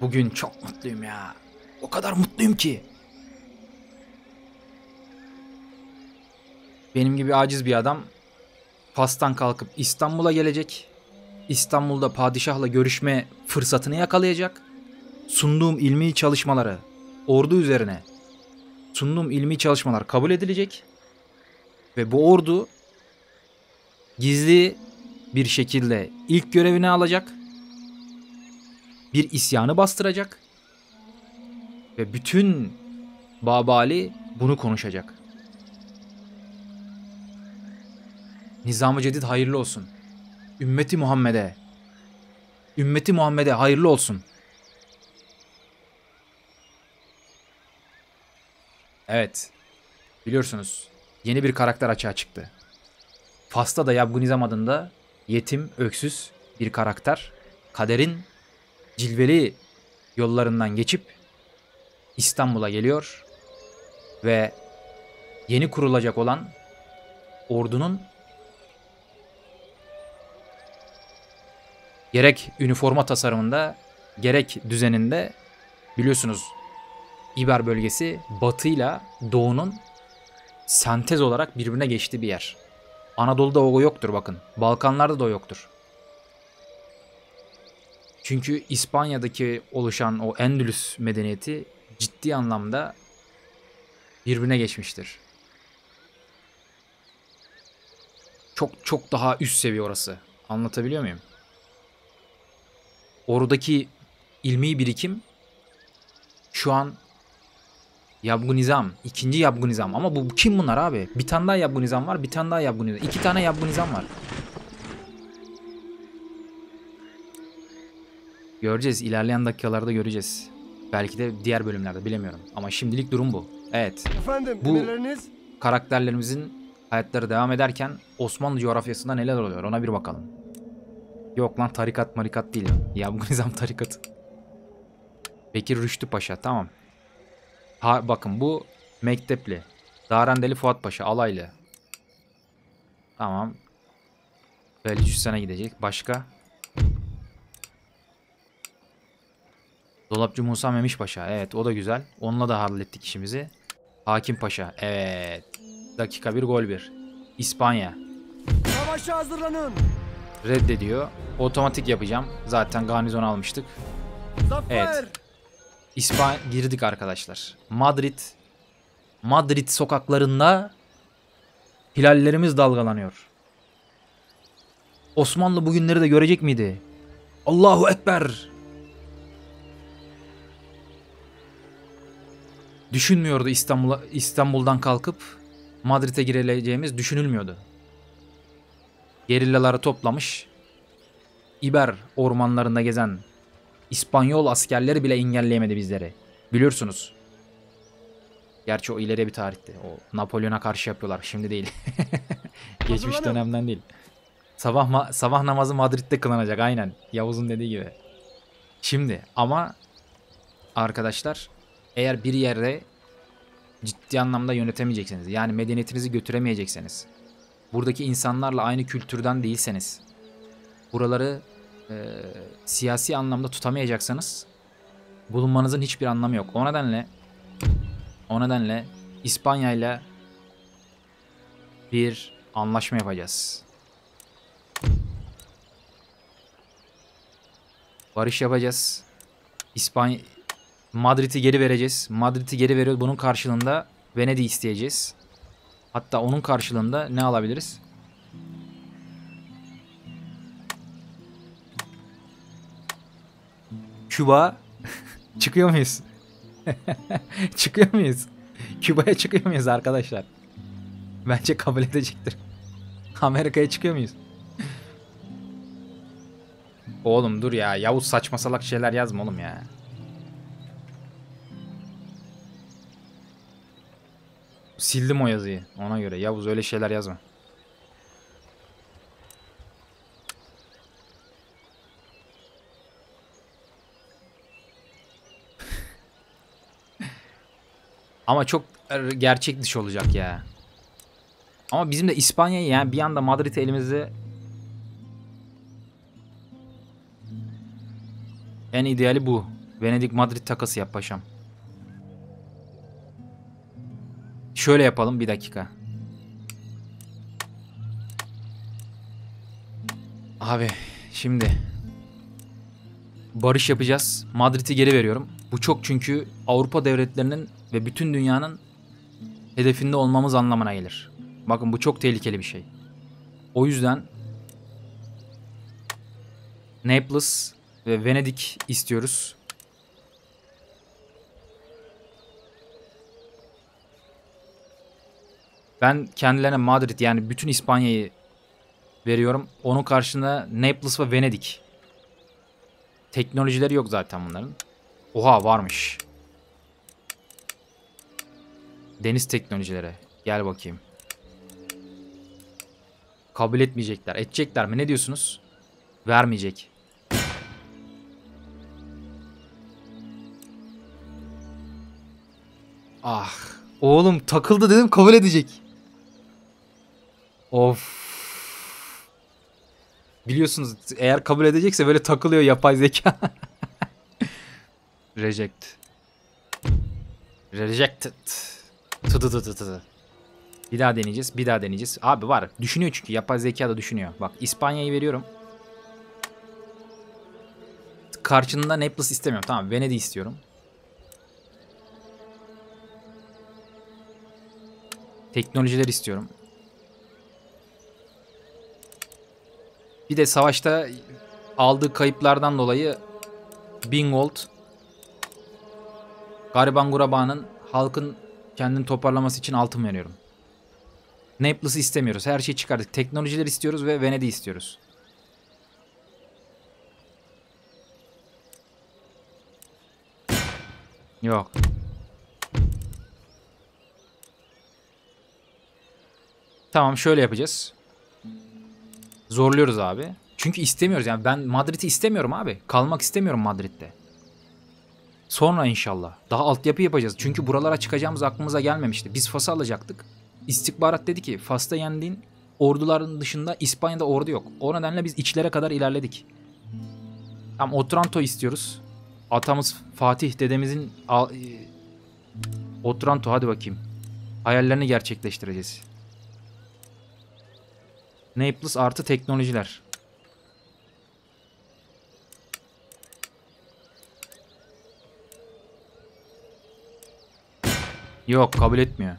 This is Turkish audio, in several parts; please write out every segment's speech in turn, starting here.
Bugün çok mutluyum ya. O kadar mutluyum ki. Benim gibi aciz bir adam Fas'tan kalkıp İstanbul'a gelecek. İstanbul'da padişahla görüşme fırsatını yakalayacak. Sunduğum ilmi çalışmaları, ordu üzerine sunduğum ilmi çalışmalar kabul edilecek. Ve bu ordu gizli bir şekilde ilk görevini alacak. Bir isyanı bastıracak. Ve bütün Babali bunu konuşacak. Nizam-ı Cedid hayırlı olsun. Ümmeti Muhammed'e. Ümmeti Muhammed'e hayırlı olsun. Evet. Biliyorsunuz yeni bir karakter açığa çıktı. Fas'ta da Yabgı Nizam adında yetim, öksüz bir karakter. Kaderin cilveli yollarından geçip İstanbul'a geliyor. Ve yeni kurulacak olan ordunun gerek üniforma tasarımında gerek düzeninde biliyorsunuz İber bölgesi batıyla doğunun sentez olarak birbirine geçtiği bir yer. Anadolu'da o yoktur bakın. Balkanlarda da o yoktur. Çünkü İspanya'daki oluşan o Endülüs medeniyeti ciddi anlamda birbirine geçmiştir. Çok daha üst seviye orası. Anlatabiliyor muyum? Oradaki ilmi birikim şu an Yabgı Nizam, ikinci Yabgı Nizam. Ama bu kim bunlar abi? Bir tane daha Yabgı Nizam var, bir tane daha Yabgı Nizam. İki tane Yabgı Nizam var. Göreceğiz, ilerleyen dakikalarda göreceğiz. Belki de diğer bölümlerde, bilemiyorum. Ama şimdilik durum bu. Evet. Efendim, bu karakterlerimizin hayatları devam ederken Osmanlı coğrafyasında neler oluyor ona bir bakalım. Yok lan, tarikat marikat değil. Yabgı Nizam tarikatı. Bekir Rüştü Paşa, tamam. Ha, bakın bu Mektepli. Darendeli Fuat Paşa, alaylı. Tamam. Belçistan'a gidecek. Başka? Dolapçı Musa Memiş Paşa. Evet, o da güzel. Onunla da hallettik işimizi. Hakim Paşa. Evet. Dakika 1 gol 1. İspanya. Savaşa hazırlanın. Reddediyor. Otomatik yapacağım. Zaten garnizon almıştık. Evet. İspanya girdik arkadaşlar. Madrid sokaklarında hilallerimiz dalgalanıyor. Osmanlı bugünleri de görecek miydi? Allahu Ekber. Düşünmüyordu İstanbul'dan kalkıp Madrid'e girileceğimiz düşünülmüyordu. Gerillaları toplamış, İber ormanlarında gezen İspanyol askerleri bile engelleyemedi bizleri. Biliyorsunuz. Gerçi o ileriye bir tarihti. O Napolyon'a karşı yapıyorlar. Şimdi değil. Geçmiş dönemden değil. Sabah namazı Madrid'de kılınacak. Aynen. Yavuz'un dediği gibi. Şimdi ama arkadaşlar, eğer bir yerde ciddi anlamda yönetemeyecekseniz, yani medeniyetinizi götüremeyecekseniz, buradaki insanlarla aynı kültürden değilseniz, buraları siyasi anlamda tutamayacaksanız bulunmanızın hiçbir anlamı yok. O nedenle İspanya ile bir anlaşma yapacağız. Barış yapacağız. Madrid'i geri vereceğiz. Madrid'i geri veriyoruz. Bunun karşılığında Venedik isteyeceğiz. Hatta onun karşılığında ne alabiliriz? Küba. Çıkıyor muyuz? Çıkıyor muyuz? Küba'ya çıkıyor muyuz arkadaşlar? Bence kabul edecektir. Amerika'ya çıkıyor muyuz? Oğlum dur ya. Yavuz saçma salak şeyler yazma oğlum ya. Sildim o yazıyı. Ona göre Yavuz öyle şeyler yazma. Ama çok gerçek dışı olacak ya. Ama bizim de İspanya'yı, yani bir anda Madrid'i elimizde, en ideali bu. Venedik Madrid takası yap paşam. Şöyle yapalım, bir dakika. Abi şimdi barış yapacağız. Madrid'i geri veriyorum. Bu çok, çünkü Avrupa devletlerinin ve bütün dünyanın hedefinde olmamız anlamına gelir. Bakın bu çok tehlikeli bir şey. O yüzden Naples ve Venedik istiyoruz. Ben kendilerine Madrid, yani bütün İspanya'yı veriyorum. Onun karşına Naples ve Venedik. Teknolojileri yok zaten bunların. Oha, varmış. Deniz teknolojileri. Gel bakayım. Kabul etmeyecekler. Edecekler mi? Ne diyorsunuz? Vermeyecek. Ah. Oğlum takıldı dedim, kabul edecek. Of. Biliyorsunuz eğer kabul edecekse böyle takılıyor yapay zeka. Reject. Rejected. Bir daha deneyeceğiz. Bir daha deneyeceğiz. Abi var. Düşünüyor çünkü. Yapay zeka da düşünüyor. Bak İspanya'yı veriyorum. Karşında Naples istemiyorum. Tamam. Venedik istiyorum. Teknolojiler istiyorum. Bir de savaşta aldığı kayıplardan dolayı Bingold, gariban guraba'nın, halkın kendini toparlaması için altın veriyorum. Naples'ı istemiyoruz. Her şeyi çıkardık. Teknolojiler istiyoruz ve Venedik'i istiyoruz. Yok. Tamam, şöyle yapacağız. Zorluyoruz abi. Çünkü istemiyoruz. Yani ben Madrid'i istemiyorum abi. Kalmak istemiyorum Madrid'de. Sonra inşallah. Daha altyapı yapacağız. Çünkü buralara çıkacağımız aklımıza gelmemişti. Biz Fas'ı alacaktık. İstihbarat dedi ki Fas'ta yendiğin orduların dışında İspanya'da ordu yok. O nedenle biz içlere kadar ilerledik. Tam Otranto istiyoruz. Atamız Fatih dedemizin Otranto, hadi bakayım. Hayallerini gerçekleştireceğiz. Naples artı teknolojiler. Yok, kabul etmiyor.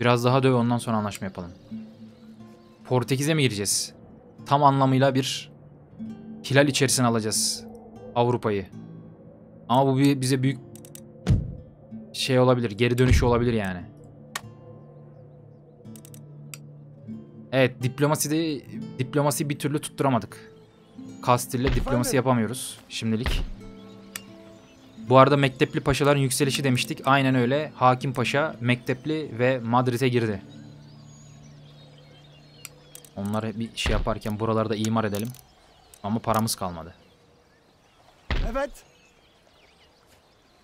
Biraz daha döv, ondan sonra anlaşma yapalım. Portekiz'e mi gireceğiz? Tam anlamıyla bir hilal içerisine alacağız Avrupa'yı. Ama bu bize büyük şey olabilir. Geri dönüşü olabilir yani. Evet, diplomasi bir türlü tutturamadık. Kastil'le diplomasi yapamıyoruz şimdilik. Bu arada Mektepli Paşaların yükselişi demiştik. Aynen öyle. Hakim Paşa Mektepli ve Madrid'e girdi. Onlara bir şey yaparken buralarda imar edelim. Ama paramız kalmadı. Evet.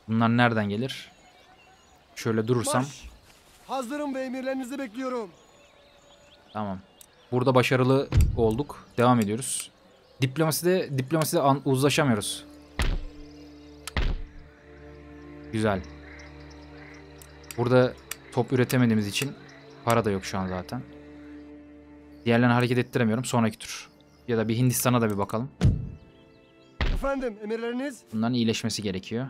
Bunlar nereden gelir? Şöyle durursam. Hazırım ve emirlerinizi bekliyorum. Tamam. Burada başarılı olduk. Devam ediyoruz. Diplomaside uzlaşamıyoruz. Güzel. Burada top üretemediğimiz için para da yok şu an zaten. Diğerlerini hareket ettiremiyorum. Sonraki tur. Ya da bir Hindistan'a da bir bakalım. Efendim, emirleriniz? Bunların iyileşmesi gerekiyor.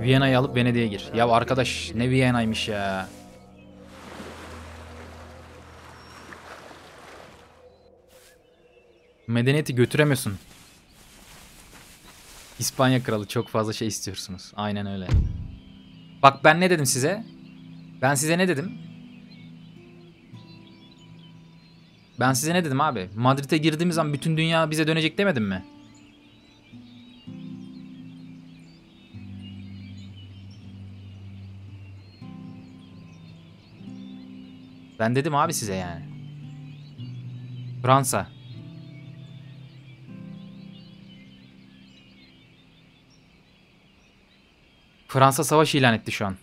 Viyana'yı alıp Venedik'e gir. Ya arkadaş, ne Viyana'ymış ya. Medeniyeti götüremiyorsun. İspanya kralı, çok fazla şey istiyorsunuz. Aynen öyle. Bak ben ne dedim size? Ben size ne dedim? Ben size ne dedim abi? Madrid'e girdiğimiz zaman bütün dünya bize dönecek demedim mi? Ben dedim abi size yani. Fransa. Fransa savaş ilan etti şu an.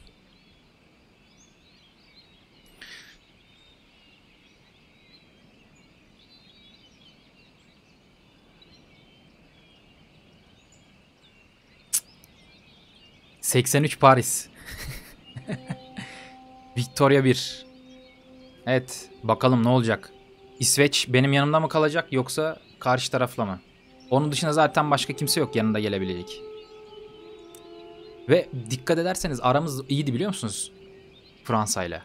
83 Paris. Victoria 1. Evet, bakalım ne olacak. İsveç benim yanımda mı kalacak yoksa karşı tarafla mı? Onun dışında zaten başka kimse yok yanında gelebilecek. Ve dikkat ederseniz aramız iyiydi biliyor musunuz? Fransa'yla.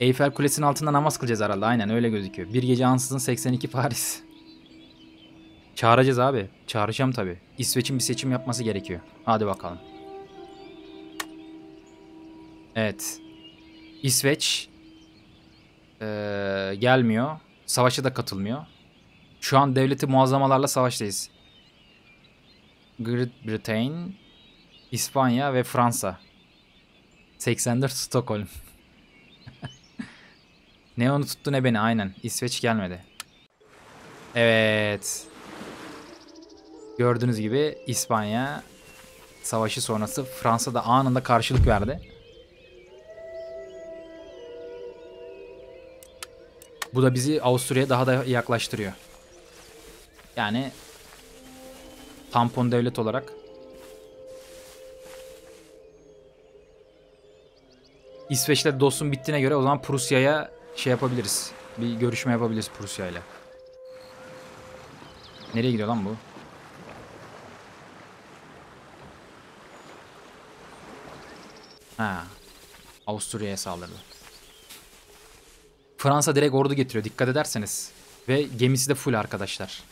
Eyfel Kulesi'nin altında namaz kılacağız herhalde. Aynen öyle gözüküyor. Bir gece ansızın 82 Paris. Çağıracağız abi. Çağıracağım tabii. İsveç'in bir seçim yapması gerekiyor. Hadi bakalım. Evet. İsveç gelmiyor. Savaşa da katılmıyor. Şu an devleti muazzamalarla savaştayız. Great Britain, İspanya ve Fransa. 84 Stockholm. Ne onu tuttu ne beni, aynen. İsveç gelmedi. Evet. Gördüğünüz gibi İspanya savaşı sonrası Fransa'da anında karşılık verdi. Bu da bizi Avusturya'ya daha da yaklaştırıyor. Yani tampon devlet olarak. İsveç'le dostum bittiğine göre o zaman Prusya'ya şey yapabiliriz. Bir görüşme yapabiliriz Prusya'yla. Nereye gidiyor lan bu? Ha. Avusturya'ya saldırdı. Fransa direkt ordu getiriyor dikkat ederseniz. Ve gemisi de full arkadaşlar.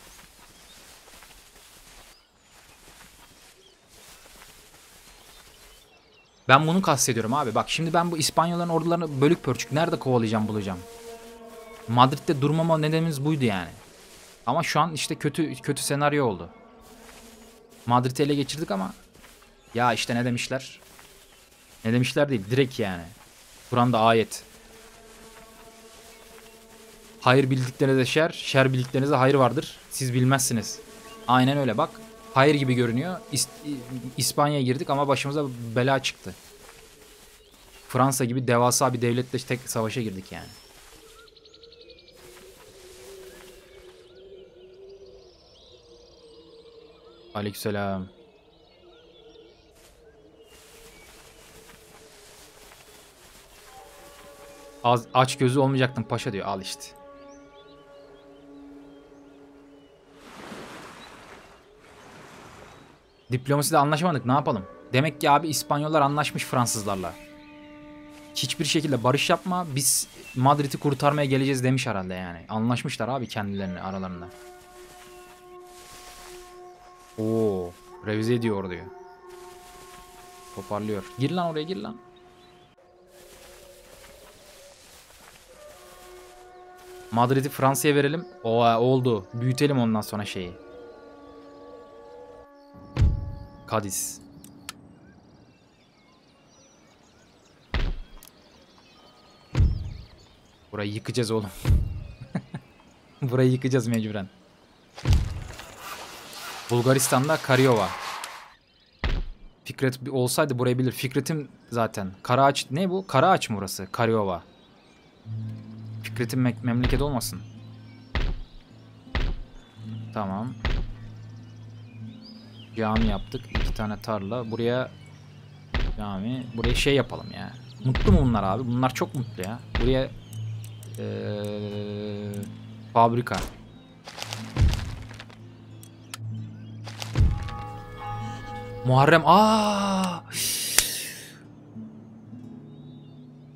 Ben bunu kastediyorum abi. Bak şimdi ben bu İspanyolların ordularını bölük pörçük nerede kovalayacağım bulacağım. Madrid'de durmama nedenimiz buydu yani. Ama şu an işte kötü senaryo oldu. Madrid'i ele geçirdik ama ya işte ne demişler? Ne demişler değil direkt yani. Kur'an'da ayet. Hayır bildiklerinize şer, şer bildiklerinize hayır vardır. Siz bilmezsiniz. Aynen öyle bak. Hayır gibi görünüyor. İspanya'ya girdik ama başımıza bela çıktı. Fransa gibi devasa bir devletle tek savaşa girdik yani. Aleykümselam. Aç gözü olmayacaktın paşa diyor. Al işte. Diplomaside anlaşamadık ne yapalım? Demek ki abi İspanyollar anlaşmış Fransızlarla. Hiçbir şekilde barış yapma biz Madrid'i kurtarmaya geleceğiz demiş herhalde yani. Anlaşmışlar abi kendilerini aralarında. Oo, revize ediyor orduyu. Toparlıyor. Gir lan oraya gir lan. Madrid'i Fransa'ya verelim. Oo, oldu. Büyütelim ondan sonra şeyi. Kadiz. Burayı yıkacağız oğlum. Burayı yıkacağız mecburen. Bulgaristan'da Karyova. Fikret olsaydı burayı bilir. Fikret'im zaten. Karaağaç ne bu? Karaağaç mı burası? Karyova. Fikret'im memleket olmasın. Tamam. Cami yaptık. 2 tane tarla. Buraya cami. Buraya şey yapalım ya. Mutlu mu bunlar abi? Bunlar çok mutlu ya. Buraya fabrika. Muharrem. Aa!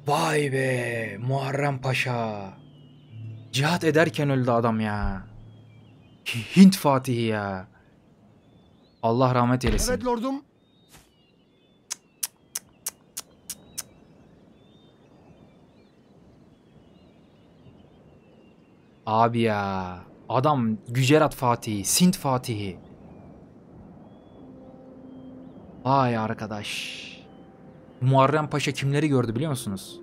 Vay be. Muharrem Paşa. Cihat ederken öldü adam ya. Hint Fatihi ya. Allah rahmet eylesin. Evet lordum. Abi ya. Adam Gücerat Fatihi, Sint Fatihi. Vay arkadaş. Muharrem Paşa kimleri gördü biliyor musunuz?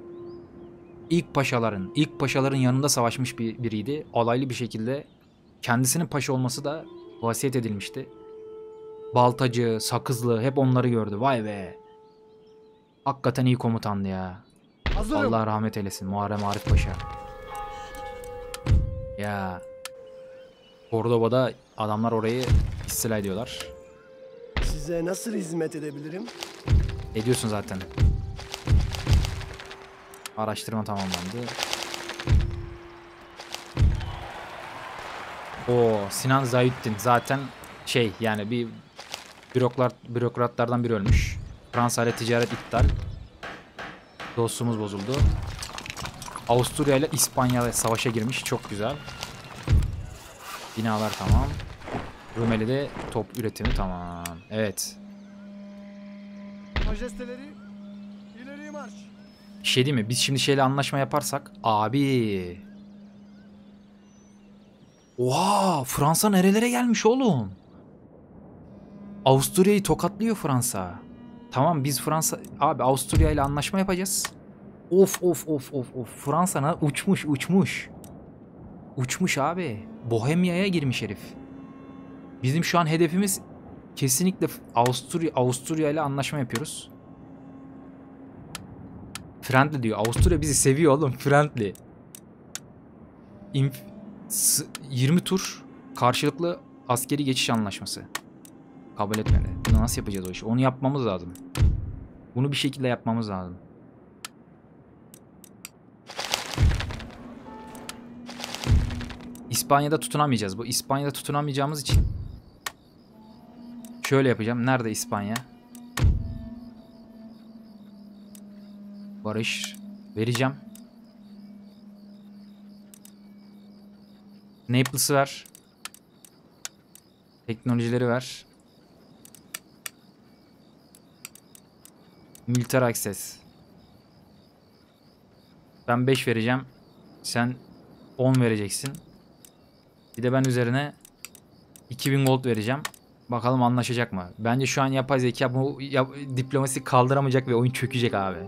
İlk paşaların yanında savaşmış biriydi. Alaylı bir şekilde. Kendisinin paşa olması da vasiyet edilmişti. Baltacı, Sakızlı hep onları gördü. Vay be. Hakikaten iyi komutandı ya. Hazırım. Allah rahmet eylesin Muharrem Arif Paşa. Ya. Cordoba'da adamlar orayı istila ediyorlar. size nasıl hizmet edebilirim? Ediyorsun zaten. Araştırma tamamlandı. Oo, Sinan Zahittin zaten şey yani bir bürokratlardan biri ölmüş. Fransa ile ticaret iptal. Dostumuz bozuldu. Avusturya ile İspanya ile savaşa girmiş. Çok güzel. Binalar tamam. Rumeli'de top üretimi tamam. Evet. Majesteleri ileriye marş. Bir şey değil mi? Biz şimdi şeyle anlaşma yaparsak. Abi. Oha! Fransa nerelere gelmiş oğlum? Avusturya'yı tokatlıyor Fransa. Tamam biz Fransa... Abi Avusturya ile anlaşma yapacağız. Of of of of of. Fransa'na uçmuş uçmuş. Uçmuş abi. Bohemia'ya girmiş herif. Bizim şu an hedefimiz kesinlikle Avusturya ile anlaşma yapıyoruz. Friendly diyor. Avusturya bizi seviyor oğlum. Friendly. 20 tur karşılıklı askeri geçiş anlaşması. Kabul etmedi. Bunu nasıl yapacağız o işi? Onu yapmamız lazım. Bunu bir şekilde yapmamız lazım. İspanya'da tutunamayacağız. Bu İspanya'da tutunamayacağımız için şöyle yapacağım. Nerede İspanya? Barış vereceğim. Naples'ı ver. Teknolojileri ver. Military Access. Ben 5 vereceğim. Sen 10 vereceksin. Bir de ben üzerine 2000 gold vereceğim. Bakalım anlaşacak mı? Bence şu an yapay zeka bu diplomasi kaldıramayacak ve oyun çökecek abi.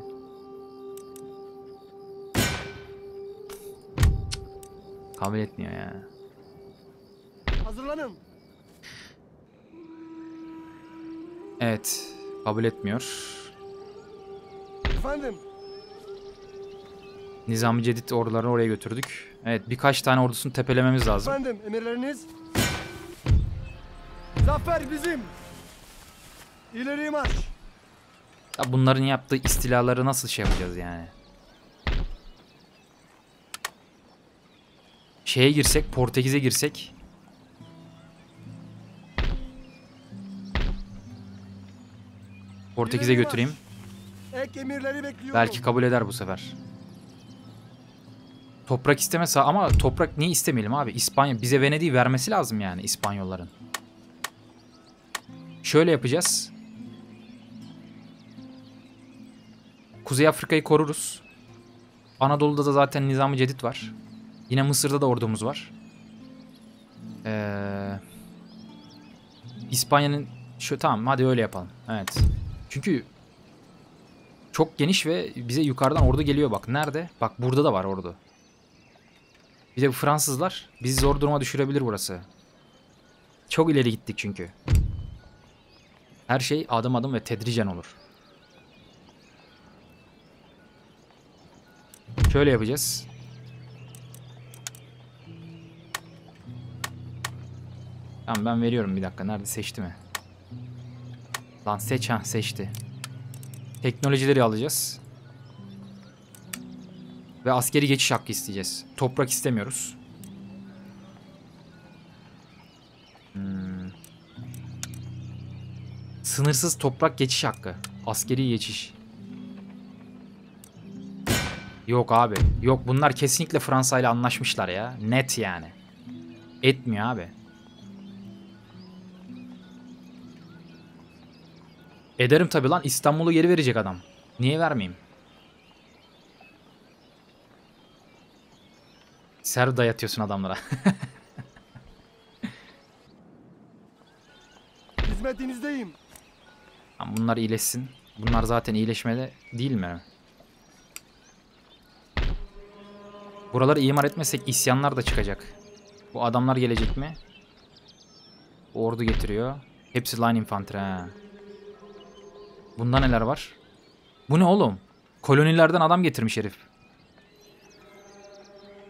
Kabul etmiyor ya. Hazırlanın. Evet. Kabul etmiyor. Efendim. Nizami Cedid ordularını oraya götürdük. Evet birkaç tane ordusunu tepelememiz lazım. Efendim emirleriniz. Zafer bizim. İleri marş. Ya bunların yaptığı istilaları nasıl şey yapacağız yani? Şeye girsek, Portekiz'e girsek. Portekiz'e götüreyim. Ek emirleri bekliyorum. Belki kabul eder bu sefer. Toprak istemez ama toprak niye istemeyelim abi? İspanya bize Venedik'i vermesi lazım yani İspanyolların. Şöyle yapacağız. Kuzey Afrika'yı koruruz. Anadolu'da da zaten Nizam-ı Cedid var. Yine Mısır'da da ordumuz var. İspanya'nın... Tamam hadi öyle yapalım. Evet. Çünkü... Çok geniş ve bize yukarıdan ordu geliyor bak. Nerede? Bak burada da var ordu. Bir de Fransızlar bizi zor duruma düşürebilir burası. Çok ileri gittik çünkü. Her şey adım adım ve tedricen olur. Şöyle yapacağız. Tamam ben veriyorum bir dakika. Nerede seçti mi? Lan seç ha seçti. Teknolojileri alacağız. Ve askeri geçiş hakkı isteyeceğiz. Toprak istemiyoruz. Sınırsız toprak geçiş hakkı. Askeri geçiş. Yok abi. Yok bunlar kesinlikle Fransa ile anlaşmışlar ya. Net yani. Etmiyor abi. Ederim tabi lan. İstanbul'u geri verecek adam. Niye vermeyeyim? Ser dayatıyorsun adamlara. Hizmetinizdeyim. Bunlar iyileşsin. Bunlar zaten iyileşmede değil mi? Buraları imar etmesek isyanlar da çıkacak. Bu adamlar gelecek mi? Ordu getiriyor. Hepsi line infantry. Bunda neler var? Bu ne oğlum? Kolonilerden adam getirmiş herif.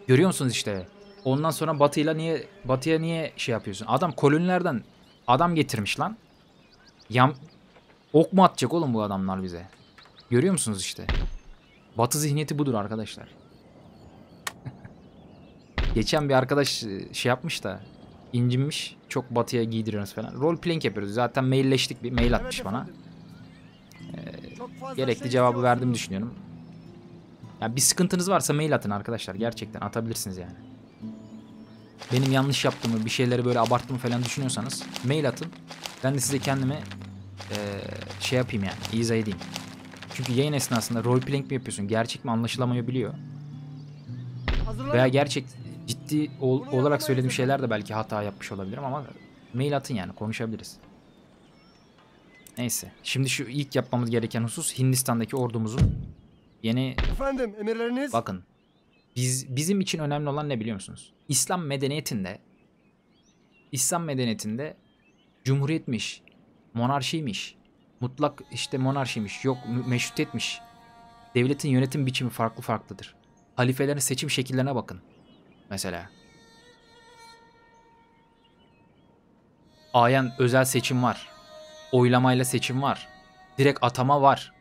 Görüyor musunuz işte? Ondan sonra Batı'ya niye şey yapıyorsun? Adam kolonilerden adam getirmiş lan. Ok mu atacak oğlum bu adamlar bize? Görüyor musunuz işte? Batı zihniyeti budur arkadaşlar. Geçen bir arkadaş şey yapmış da incinmiş. Çok batıya giydiriyoruz falan. Role playing yapıyoruz. Zaten mailleştik, bir mail atmış bana. Gerekli cevabı verdiğimi düşünüyorum. Yani bir sıkıntınız varsa mail atın arkadaşlar. Gerçekten atabilirsiniz yani. Benim yanlış yaptığımı, bir şeyleri böyle abarttığımı falan düşünüyorsanız mail atın. Ben de size kendime şey yapayım yani, izah edeyim. Çünkü yayın esnasında roleplaying mi yapıyorsun, gerçek mi anlaşılamayabiliyor. Veya gerçek ciddi olarak söylediğim şeyler de belki hata yapmış olabilirim ama mail atın yani, konuşabiliriz. Neyse, şimdi şu ilk yapmamız gereken husus Hindistan'daki ordumuzun yeni... Efendim, emirleriniz? Bakın, bizim için önemli olan ne biliyor musunuz? İslam medeniyetinde cumhuriyetmiş, monarşiymiş, mutlak işte monarşiymiş, yok meşrutiyetmiş. Devletin yönetim biçimi farklı farklıdır. Halifelerin seçim şekillerine bakın. Mesela. Ayen özel seçim var. Oylamayla seçim var. Direkt atama var.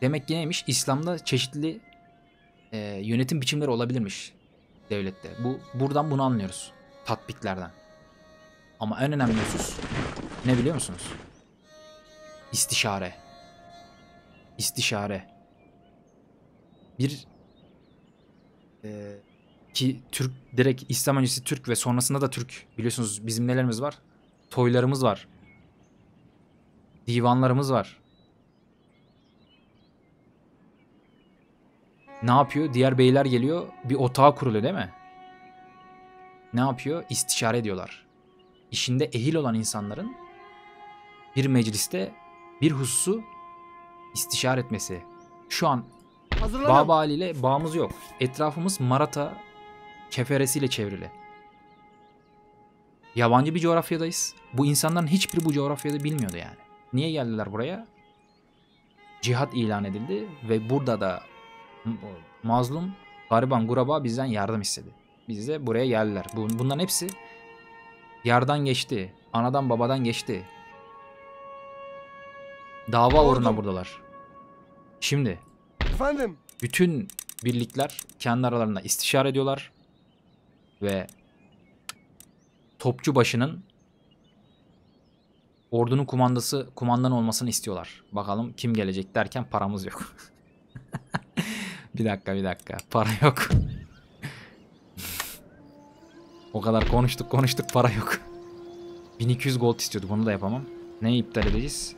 Demek ki neymiş? İslam'da çeşitli yönetim biçimleri olabilirmiş devlette. Buradan bunu anlıyoruz. Tatbiklerden. Ama en önemli husus ne biliyor musunuz? İstişare. İstişare. Bir ki Türk, direkt İslam öncesi Türk ve sonrasında da Türk. Biliyorsunuz bizim nelerimiz var? Toylarımız var. Divanlarımız var. Ne yapıyor? Diğer beyler geliyor. Bir otağa kuruluyor değil mi? Ne yapıyor? İstişare ediyorlar. İşinde ehil olan insanların bir mecliste bir hususu istişare etmesi. Şu an Baba Ali ile bağımız yok. Etrafımız Maratha keferesiyle çevrili. Yabancı bir coğrafyadayız. Bu insanların hiçbiri bu coğrafyada bilmiyordu yani. Niye geldiler buraya? Cihat ilan edildi ve burada da mazlum, gariban, guraba bizden yardım istedi. Biz de buraya geldiler. Bunların hepsi yardan geçti. Anadan babadan geçti. Dava uğruna buradalar. Şimdi efendim, bütün birlikler kendi aralarında istişare ediyorlar ve topçu başının ordunun kumandan olmasını istiyorlar. Bakalım kim gelecek derken paramız yok. Bir dakika. Para yok. O kadar konuştuk, para yok. 1200 gold istiyordu. Bunu da yapamam. Neyi iptal edeceğiz?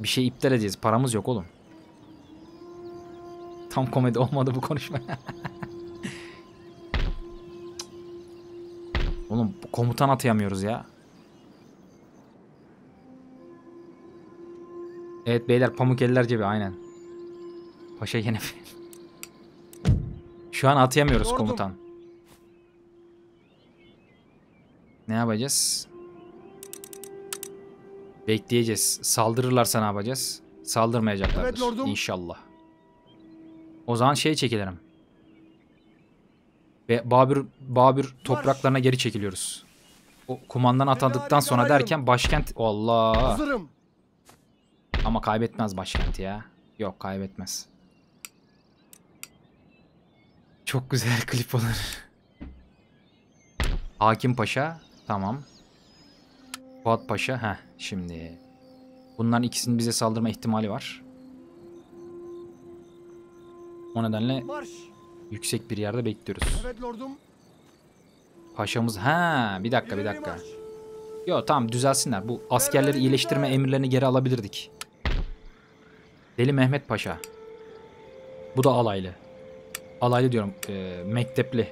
Bir şey iptal edeceğiz. Paramız yok oğlum. Tam komedi olmadı bu konuşma. Oğlum komutan atayamıyoruz ya. Evet beyler, Pamukeliler cebi aynen. Paşa yine. Şu an atayamıyoruz komutan. Ne yapacağız? Bekleyeceğiz. Saldırırlarsa ne yapacağız? Saldırmayacaklardır. Evet, İnşallah. O zaman çekilirim. Ve Babür topraklarına geri çekiliyoruz. O kumandan atandıktan sonra derken başkent... Allah. Hazırım. Ama kaybetmez başkenti ya. Yok, kaybetmez. Çok güzel klip olur. Hakim Paşa. Tamam. Fuat Paşa. Heh, şimdi. Bunların ikisinin bize saldırma ihtimali var. O nedenle yüksek bir yerde bekliyoruz. Evet lordum. Paşamız. Ha, bir dakika. Yo tamam, düzelsinler. Bu askerleri iyileştirme emirlerini geri alabilirdik. Deli Mehmet Paşa. Bu da alaylı. Alaylı diyorum. Mektepli.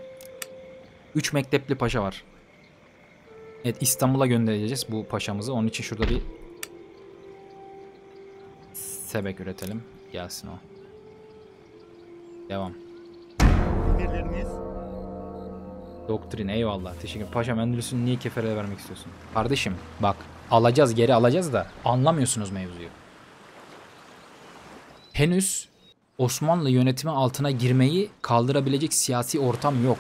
3 mektepli paşa var. Evet, İstanbul'a göndereceğiz bu paşamızı. Onun için şurada bir sebek üretelim. Gelsin o. Devam. Emirleriniz. Doktrin, eyvallah. Teşekkür. Paşam, Endülüs'ünü niye kefere vermek istiyorsun? Kardeşim bak, alacağız, geri alacağız da anlamıyorsunuz mevzuyu. Henüz Osmanlı yönetimi altına girmeyi kaldırabilecek siyasi ortam yok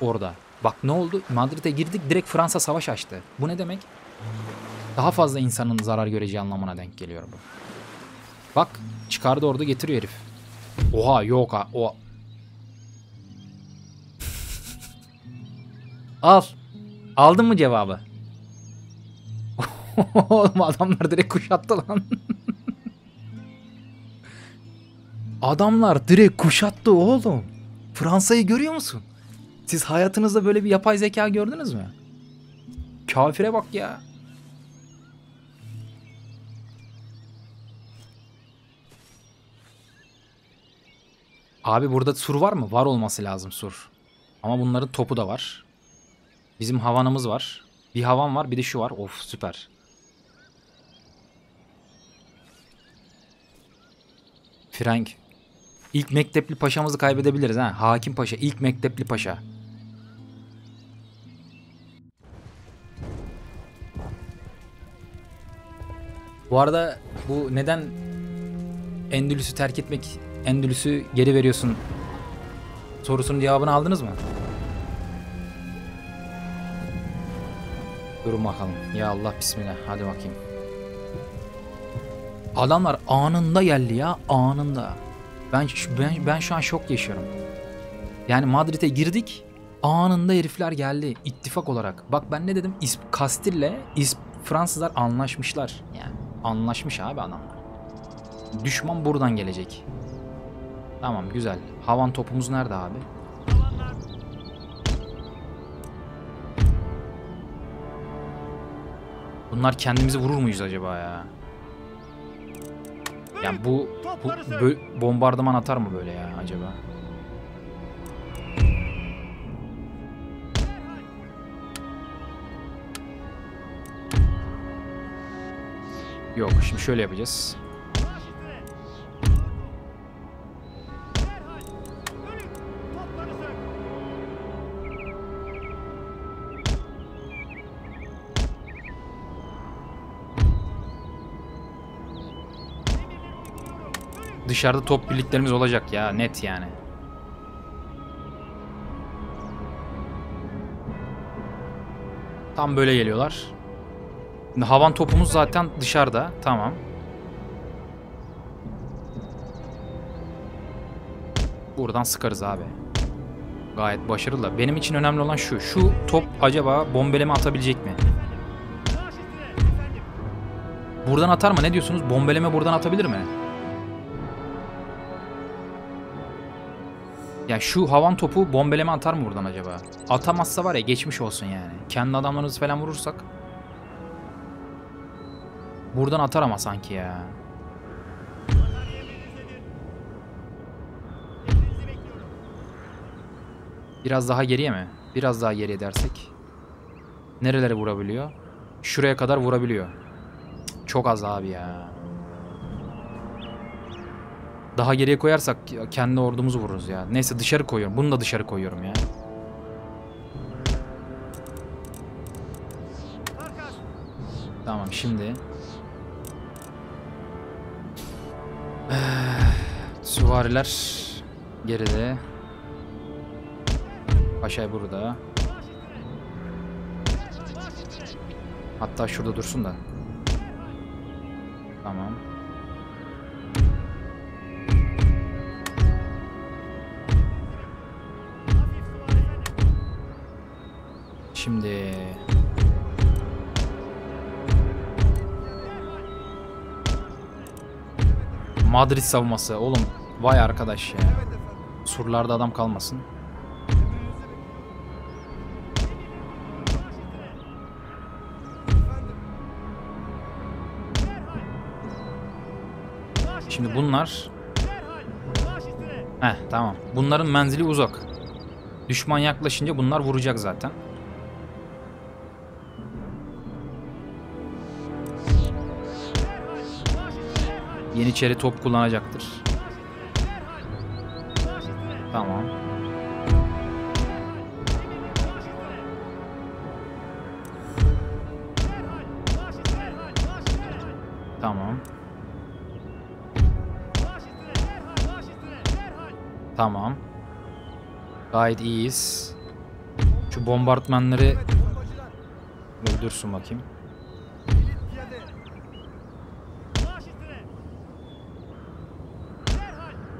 orada. Bak ne oldu? Madrid'e girdik, direkt Fransa savaş açtı. Bu ne demek? Daha fazla insanın zarar göreceği anlamına denk geliyor bu. Bak çıkardı orada getiriyor herif. Oha yok ha. Oha. Al. Aldın mı cevabı? Oğlum adamlar direkt kuşattı lan. Adamlar direkt kuşattı oğlum. Fransa'yı görüyor musun? Siz hayatınızda böyle bir yapay zeka gördünüz mü? Kafire bak ya. Abi burada sur var mı? Var olması lazım sur. Ama bunların topu da var. Bizim havanımız var. Bir havan var bir de şu var. Of süper. Frank. İlk mektepli paşamızı kaybedebiliriz ha. Hakim Paşa. İlk mektepli paşa. Bu arada bu neden Endülüs'ü terk etmek, Endülüs'ü geri veriyorsun sorusunun cevabını aldınız mı? Durun bakalım. Ya Allah bismillah. Hadi bakayım. Adamlar anında geldi ya. Anında. Ben şu an şok yaşıyorum. Yani Madrid'e girdik. Anında herifler geldi. İttifak olarak. Bak ben ne dedim? Kastil'le Fransızlar anlaşmışlar. Yani anlaşmış abi adamlar. Düşman buradan gelecek. Tamam güzel. Havan topumuz nerede abi? Bunlar kendimizi vurur muyuz acaba ya? Yani bu bombardıman atar mı böyle ya acaba? Yok şimdi şöyle yapacağız. Dışarıda top birliklerimiz olacak ya net yani. Tam böyle geliyorlar. Şimdi havan topumuz zaten dışarıda. Tamam. Buradan sıkarız abi. Gayet başarılı. Benim için önemli olan şu. Şu top acaba bombeleme atabilecek mi? Buradan atar mı? Ne diyorsunuz? Bombeleme buradan atabilir mi? Ya şu havan topu bombeleme atar mı buradan acaba? Atamazsa var ya geçmiş olsun yani. Kendi adamlarımızı falan vurursak. Buradan atar ama sanki ya. Biraz daha geriye mi? Biraz daha geriye dersek. Nerelere vurabiliyor? Şuraya kadar vurabiliyor. Çok az abi ya. Daha geriye koyarsak kendi ordumuzu vururuz ya. Neyse dışarı koyuyorum. Bunu da dışarı koyuyorum ya. Tamam şimdi. Süvariler geride. Paşa burada. Hatta şurada dursun da. Tamam. Şimdi Madrid savunması oğlum vay arkadaş ya. Surlarda adam kalmasın. Şimdi bunlar tamam. Bunların menzili uzak. Düşman yaklaşınca bunlar vuracak zaten. Yeniçeri top kullanacaktır. Tamam. Tamam. Tamam. Gayet iyiyiz. Şu bombardımanları öldürsün bakayım.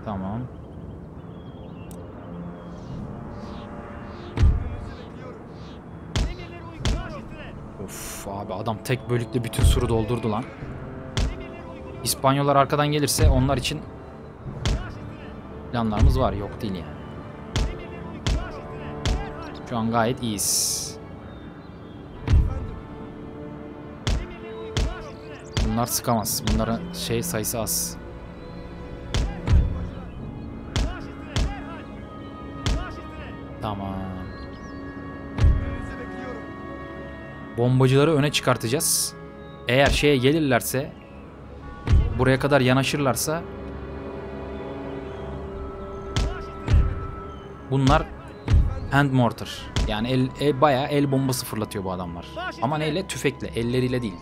Tamam. Of abi, adam tek bölükle bütün suru doldurdu lan. İspanyollar arkadan gelirse onlar için planlarımız var. Yok değil yani. Şu an gayet iyiyiz. Bunlar sıkamaz. Bunların şey sayısı az. Tamam. Bombacıları öne çıkartacağız. Eğer şeye gelirlerse, buraya kadar yanaşırlarsa bunlar hand mortar, yani bayağı el bombası fırlatıyor bu adamlar. Ama neyle? Tüfekle, elleriyle değil.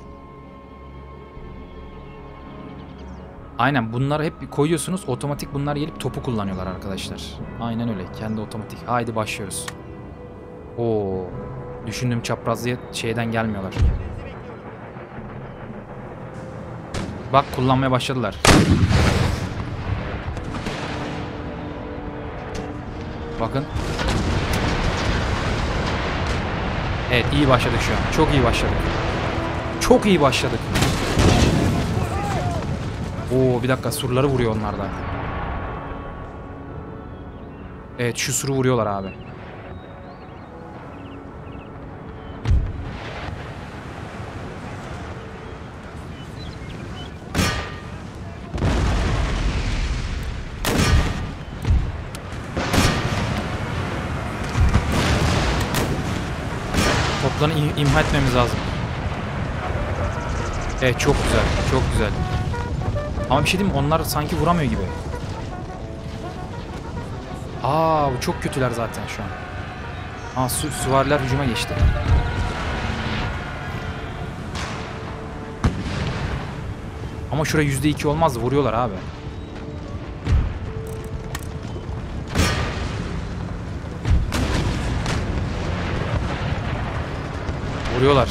Aynen, bunları hep koyuyorsunuz, otomatik bunlar gelip topu kullanıyorlar arkadaşlar. Aynen öyle, kendi otomatik. Haydi başlıyoruz. Oo, düşündüğüm çaprazlıya şeyden gelmiyorlar. Bak, kullanmaya başladılar. Bakın. Evet, iyi başladık şu an. Çok iyi başladık. Çok iyi başladık. Oo, bir dakika, surları vuruyor onlar da. Evet, şu suru vuruyorlar abi. Toplarını imha etmemiz lazım. Evet, çok güzel, çok güzel. Ama bir şey diyeyim mi? Onlar sanki vuramıyor gibi. Aa, bu çok kötüler zaten şu an. Aa, süvariler hücuma geçti. Ama şura %2 olmaz, vuruyorlar abi. Vuruyorlar.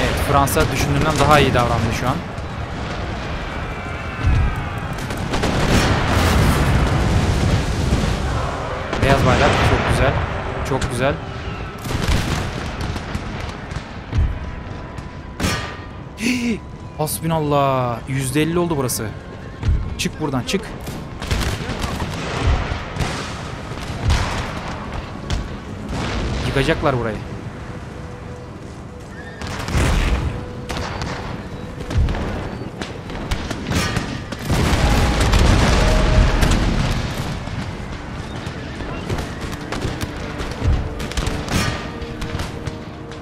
Evet, Fransa düşündüğümden daha iyi davrandı şu an. Beyaz bayrak, çok güzel. Çok güzel. Hasbinallah. %50 oldu burası. Çık buradan, çık. Yıkacaklar burayı.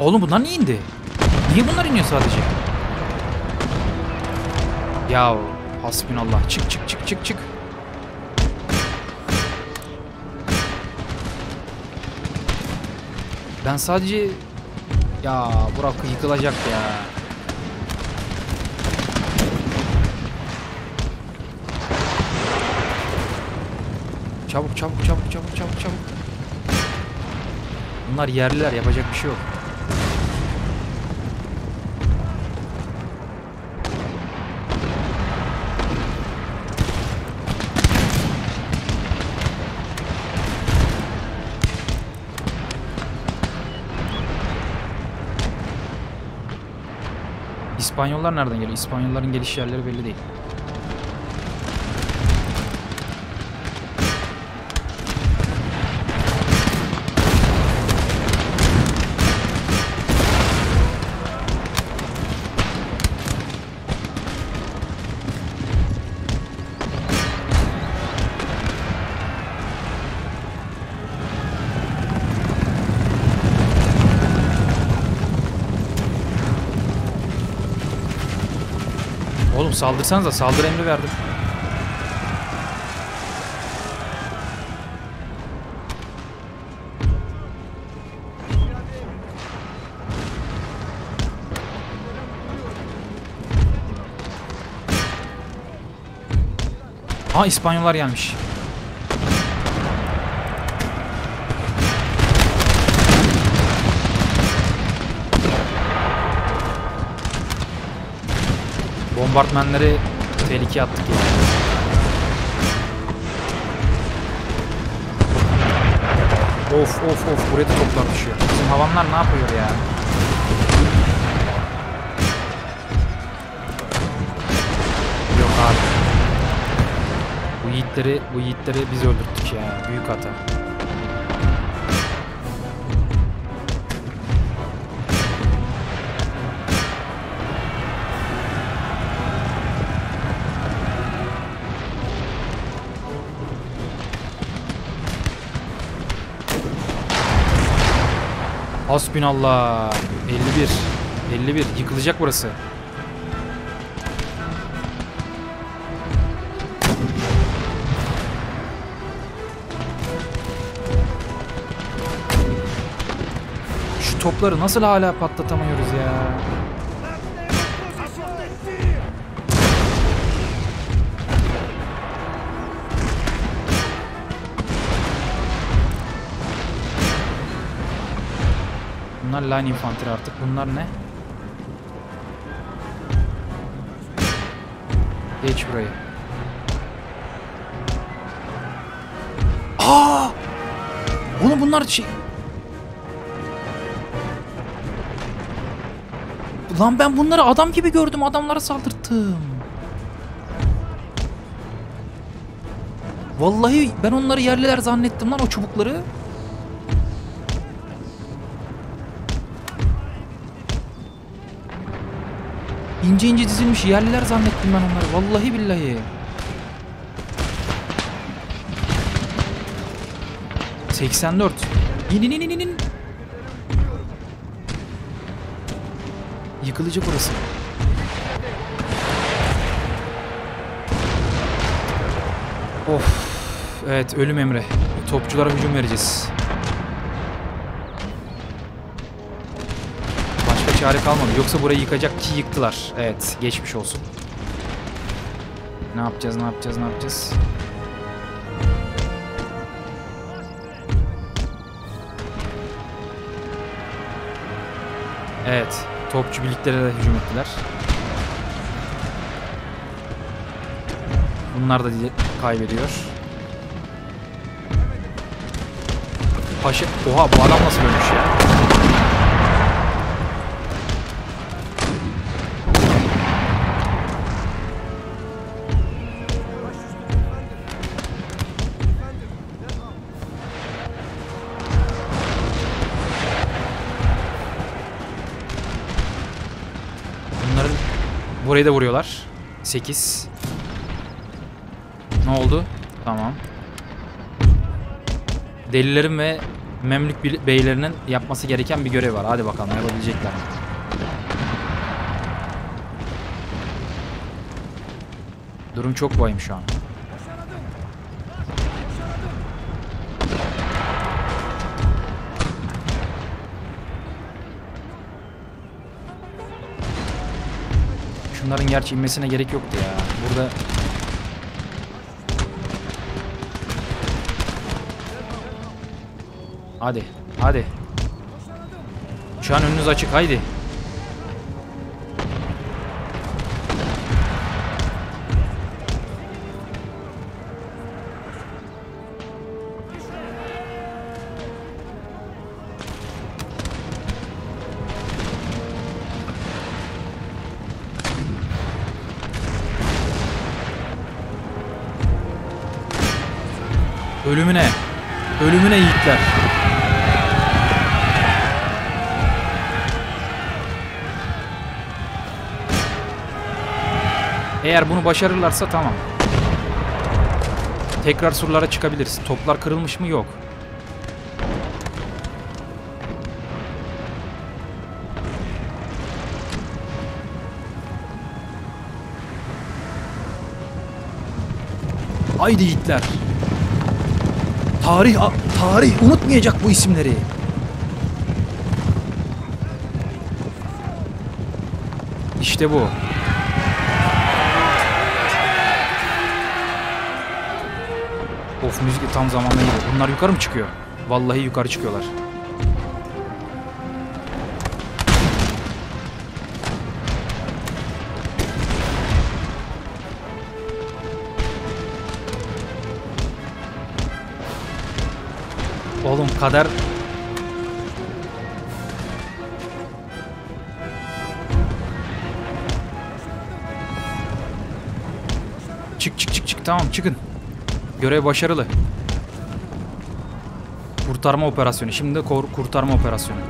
Oğlum, bunlar niye indi? Niye bunlar iniyor sadece? Yahu, hasbinallah. Çık, çık, çık, çık, çık. Ben sadece... Ya Burak yıkılacak ya. Çabuk çabuk çabuk çabuk çabuk çabuk. Bunlar yerliler, yapacak bir şey yok. İspanyollar nereden geliyor? İspanyolların geliş yerleri belli değil. Saldırsanıza, saldır emri verdim. Aa, İspanyollar gelmiş. Bombardımanları Tehlike yaptık ya. Of buraya da toplar düşüyor. Bizim havanlar ne yapıyor ya? Yok abi. Bu yiğitleri biz öldürttük ya. Büyük hata. Hasbinallah. 51. Yıkılacak burası. Şu topları nasıl hala patlatamıyoruz ya? Bunlar line infantry artık. Bunlar ne? Geç burayı. Aaa! Oğlum bunlar şey... Lan ben bunları adam gibi gördüm. Adamlara saldırttım. Vallahi ben onları yerliler zannettim lan, o çubukları. İnce ince dizilmiş yerliler zannettim ben onları. Vallahi billahi. 84. İnin. Yıkılacak orası. Of. Evet, ölüm emri. Topçulara hücum vereceğiz. Çare kalmadı. Yoksa burayı yıkacak ki yıktılar. Evet. Geçmiş olsun. Ne yapacağız? Evet. Topçu birliklere de hücum ettiler. Bunlar da kaybediyor. Paşa... Oha, bu adam nasıl ölmüş ya? Burayı da vuruyorlar. 8. Ne oldu? Tamam. Delilerin ve Memlük beylerinin yapması gereken bir görev var. Hadi bakalım, yapabilecekler. Durum çok vahim şu an. Bunların gerçi inmesine gerek yoktu ya. Burada hadi. Şu an önünüz açık, haydi. Ölümüne yiğitler. Eğer bunu başarırlarsa tamam. Tekrar surlara çıkabiliriz. Toplar kırılmış mı? Yok. Haydi yiğitler. Tarih unutmayacak bu isimleri. İşte bu. Of, müzik tam zamanında geliyor. Bunlar yukarı mı çıkıyor? Vallahi yukarı çıkıyorlar. Oğlum kader... Çık çık çık çık, tamam çıkın. Görev başarılı. Kurtarma operasyonu. Şimdi de kurtarma operasyonu.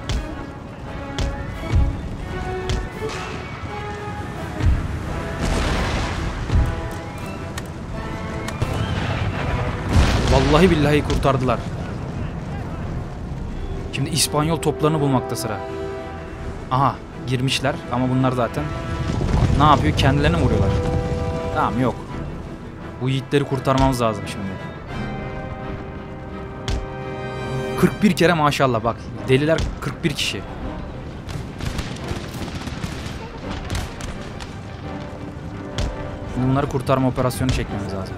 Vallahi billahi kurtardılar. Şimdi İspanyol toplarını bulmakta sıra. Aha girmişler ama bunlar zaten ne yapıyor? Kendilerini vuruyorlar. Tamam yok. Bu yiğitleri kurtarmamız lazım şimdi. 41 kere maşallah bak. Deliler 41 kişi. Bunları kurtarma operasyonu çekmemiz lazım.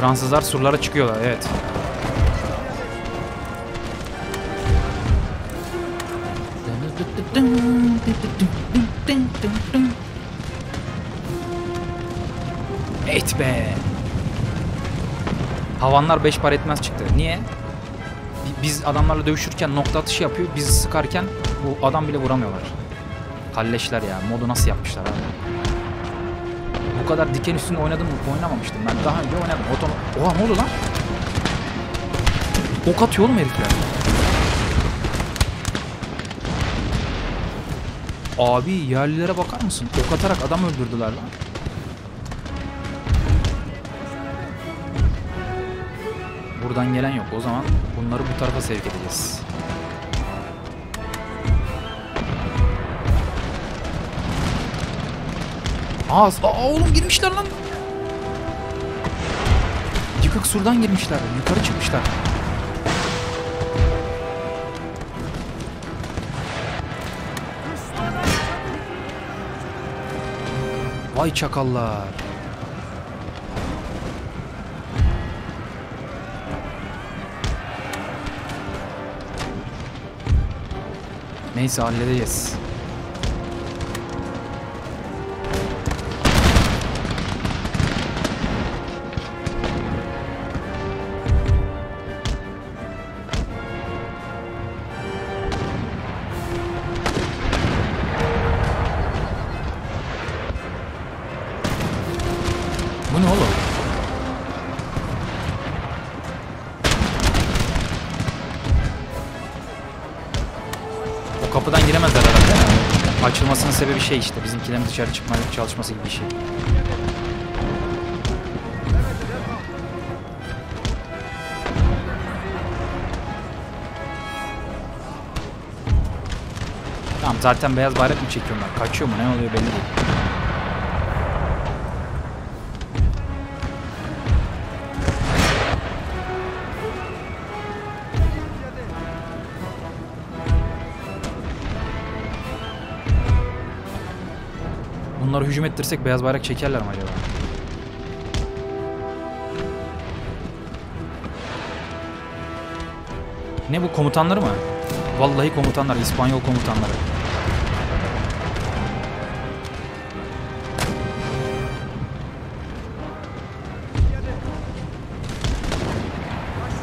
Fransızlar surlara çıkıyorlar, evet. Et be. Havanlar 5 para etmez çıktı. Niye? Biz adamlarla dövüşürken nokta atışı yapıyor. Bizi sıkarken bu adam bile vuramıyorlar. Kalleşler ya. Modu nasıl yapmışlar abi? Bu kadar diken üstünde oynadım mı? Oynamamıştım. Ben daha önce oynadım. Oha ne oldu lan? Ok atıyor oğlum herifler. Abi yerlilere bakar mısın? Ok atarak adam öldürdüler lan. Buradan gelen yok. O zaman bunları bu tarafa sevk edeceğiz. Aa oğlum girmişler lan. Yıkık surdan girmişler. Yukarı çıkmışlar. Vay çakallar. Neyse halledeceğiz. Bu ne oğlum? O kapıdan giremezler herhalde. Açılmasının sebebi şey işte. Bizimkilerin dışarı çıkma çalışması gibi bir şey. Tamam zaten beyaz bayrak mı çekiyorlar? Kaçıyor mu? Ne oluyor belli değil. Bunları hücum ettirsek beyaz bayrak çekerler mi acaba? Ne bu, komutanları mı? Vallahi komutanlar, İspanyol komutanları.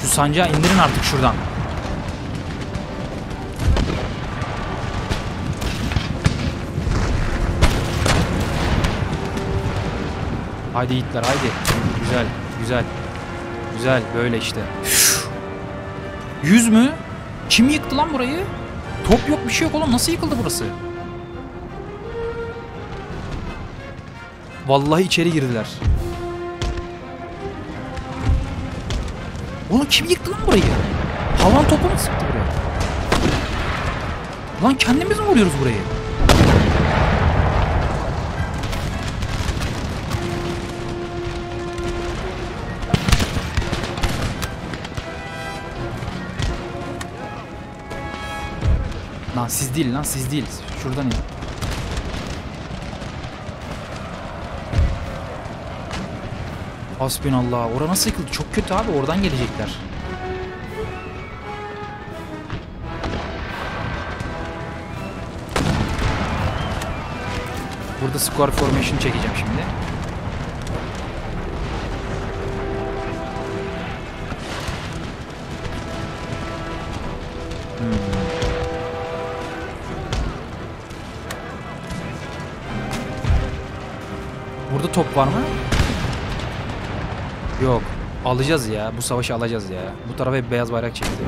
Şu sancağı indirin artık şuradan. Haydi yiğitler haydi. Güzel. Güzel. Güzel. Böyle işte. 100 mü? Kim yıktı lan burayı? Top yok bir şey yok oğlum. Nasıl yıkıldı burası? Vallahi içeri girdiler. Oğlum kim yıktı lan burayı? Havan topu mu sıktı buraya? Lan kendimiz mi vuruyoruz burayı? Lan siz değil lan, siz değil. Şuradan in. Hasbinallah. Orası nasıl yıkıldı? Çok kötü abi. Oradan gelecekler. Burada square formation çekeceğim şimdi. Burada top var mı? Yok. Alacağız ya. Bu savaşı alacağız ya. Bu tarafa hep beyaz bayrak çekti.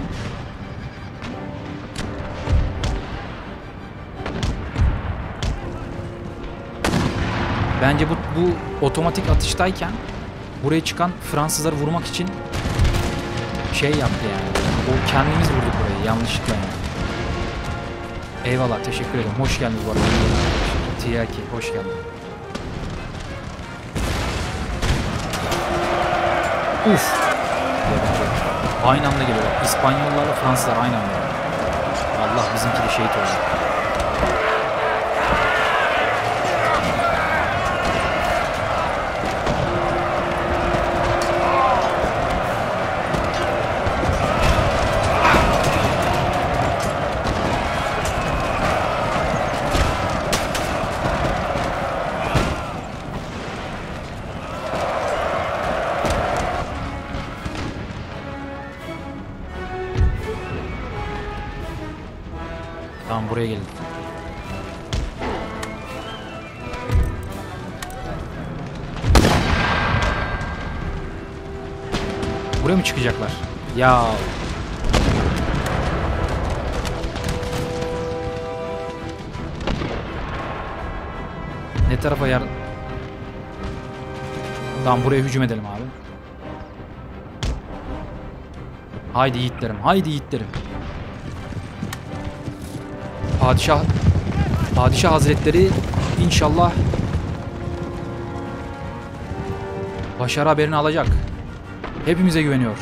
Bence bu otomatik atıştayken buraya çıkan Fransızları vurmak için şey yaptı yani. O kendimiz vurduk burayı yanlışlıkla yani. Eyvallah, teşekkür ederim. Hoş geldiniz bu arada. Tiyaki hoş geldin. Uf. Aynı anda geliyor. İspanyollarla Fransızlar aynı anda. Allah bizimki de şehit olsun. Buraya gelin. Buraya mı çıkacaklar? Ya. Ne tarafa yardım? Tamam, buraya hücum edelim abi. Haydi yiğitlerim, haydi yiğitlerim. Padişah Hazretleri inşallah başarı haberini alacak. Hepimize güveniyor.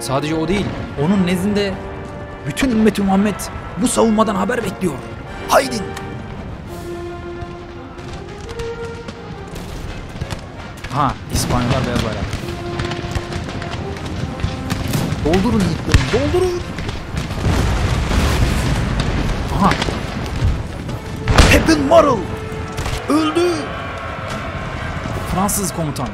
Sadece o değil, onun nezdinde bütün ümmeti Muhammed bu savunmadan haber bekliyor. Haydi! Ha, İspanyollar beyaz bayrak. Doldurun yiğitlerim, doldurun! Ha. Captain Marl öldü. Fransız komutan.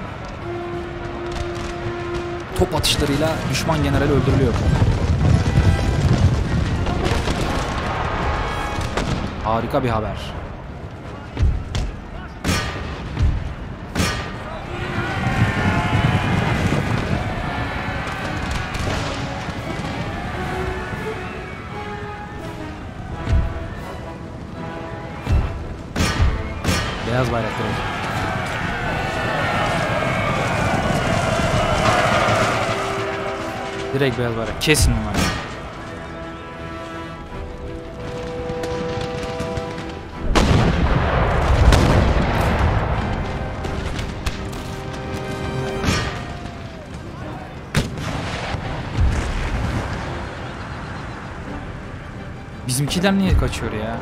Top atışlarıyla düşman generali öldürülüyor. Harika bir haber. Beyaz bayraklar oldu. Direkt beyaz bayrak. Kesin bunlar. Bizimkiler niye kaçıyor ya?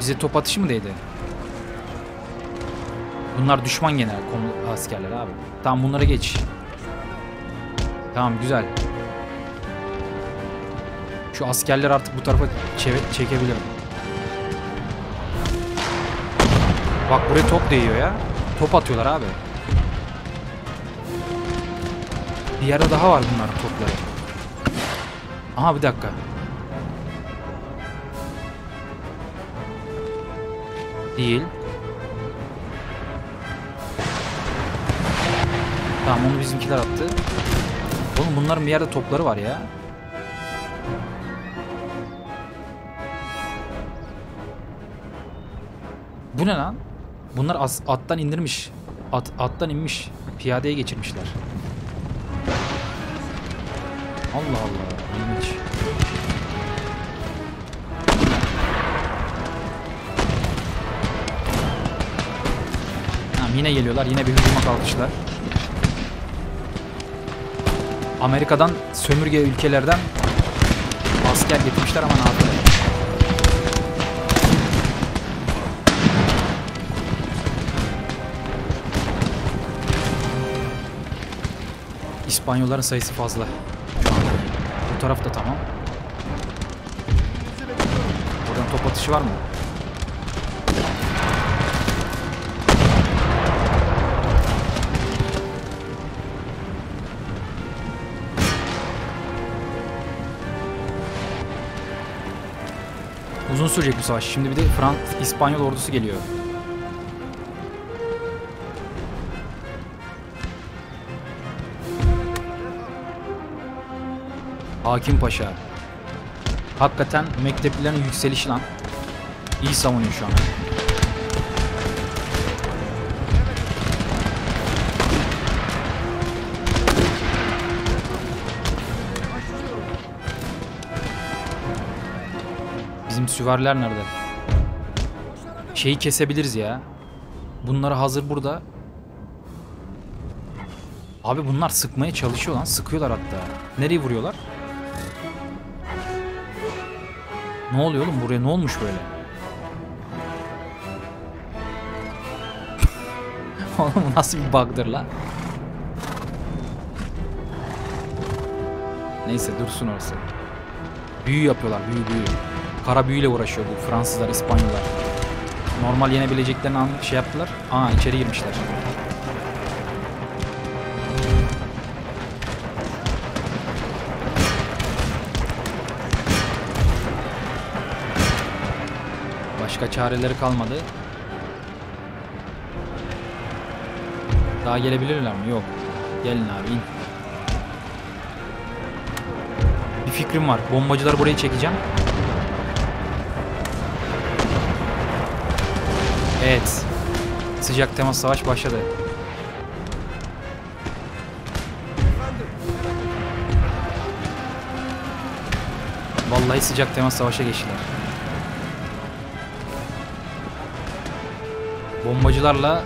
Bize top atışı mı değdi? Bunlar düşman genel askerler abi. Tamam, bunlara geç. Tamam, güzel. Şu askerler artık bu tarafa çekebilirim. Bak, buraya top değiyor ya. Top atıyorlar abi. Bir yerde daha var bunların topları. Aha, bir dakika. Değil. Tamam, onu bizimkiler attı. Oğlum, bunların bir yerde topları var ya. Bu ne lan? Bunlar attan indirmiş. Attan inmiş. Piyadeye geçirmişler. Allah Allah. İlginç. Yine geliyorlar. Yine bir hücuma kalkışlar. Amerika'dan, sömürge ülkelerden asker getirmişler ama ne yapıyorlar? İspanyolların sayısı fazla. Bu taraf da tamam. Buradan top atışı var mı? sürecek bu savaş. Şimdi bir de İspanyol ordusu geliyor. Hakim Paşa. Hakikaten mekteplilerin yükselişi lan. İyi savunuyor şu an. Bizim süvariler nerede? Şeyi kesebiliriz ya. Bunları hazır burada. Abi bunlar sıkmaya çalışıyor lan. Sıkıyorlar hatta. Nereye vuruyorlar? Ne oluyor oğlum buraya? Ne olmuş böyle? Oğlum nasıl bir bug'dır lan? Neyse dursun orası. Büyü yapıyorlar. Büyü. Kara büyüyle uğraşıyordu Fransızlar, İspanyollar. Normal yenebileceklerini şey yaptılar. Aa içeri girmişler. Başka çareleri kalmadı. Daha gelebilirler mi? Yok. Gelin abi in. Bir fikrim var. Bombacılar buraya çekeceğim. Evet. Sıcak temas savaş başladı. Vallahi sıcak temas savaşa geçtiler. Bombacılarla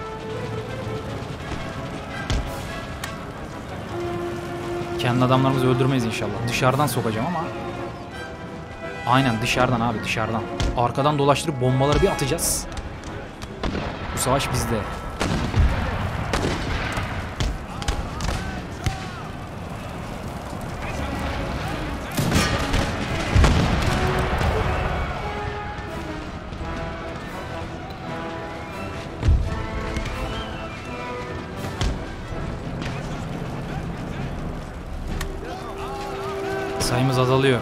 kendi adamlarımızı öldürmeyiz inşallah. Dışarıdan sokacağım ama. Aynen dışarıdan abi, dışarıdan. Arkadan dolaştırıp bombaları bir atacağız. Bu savaş bizde. Sayımız azalıyor.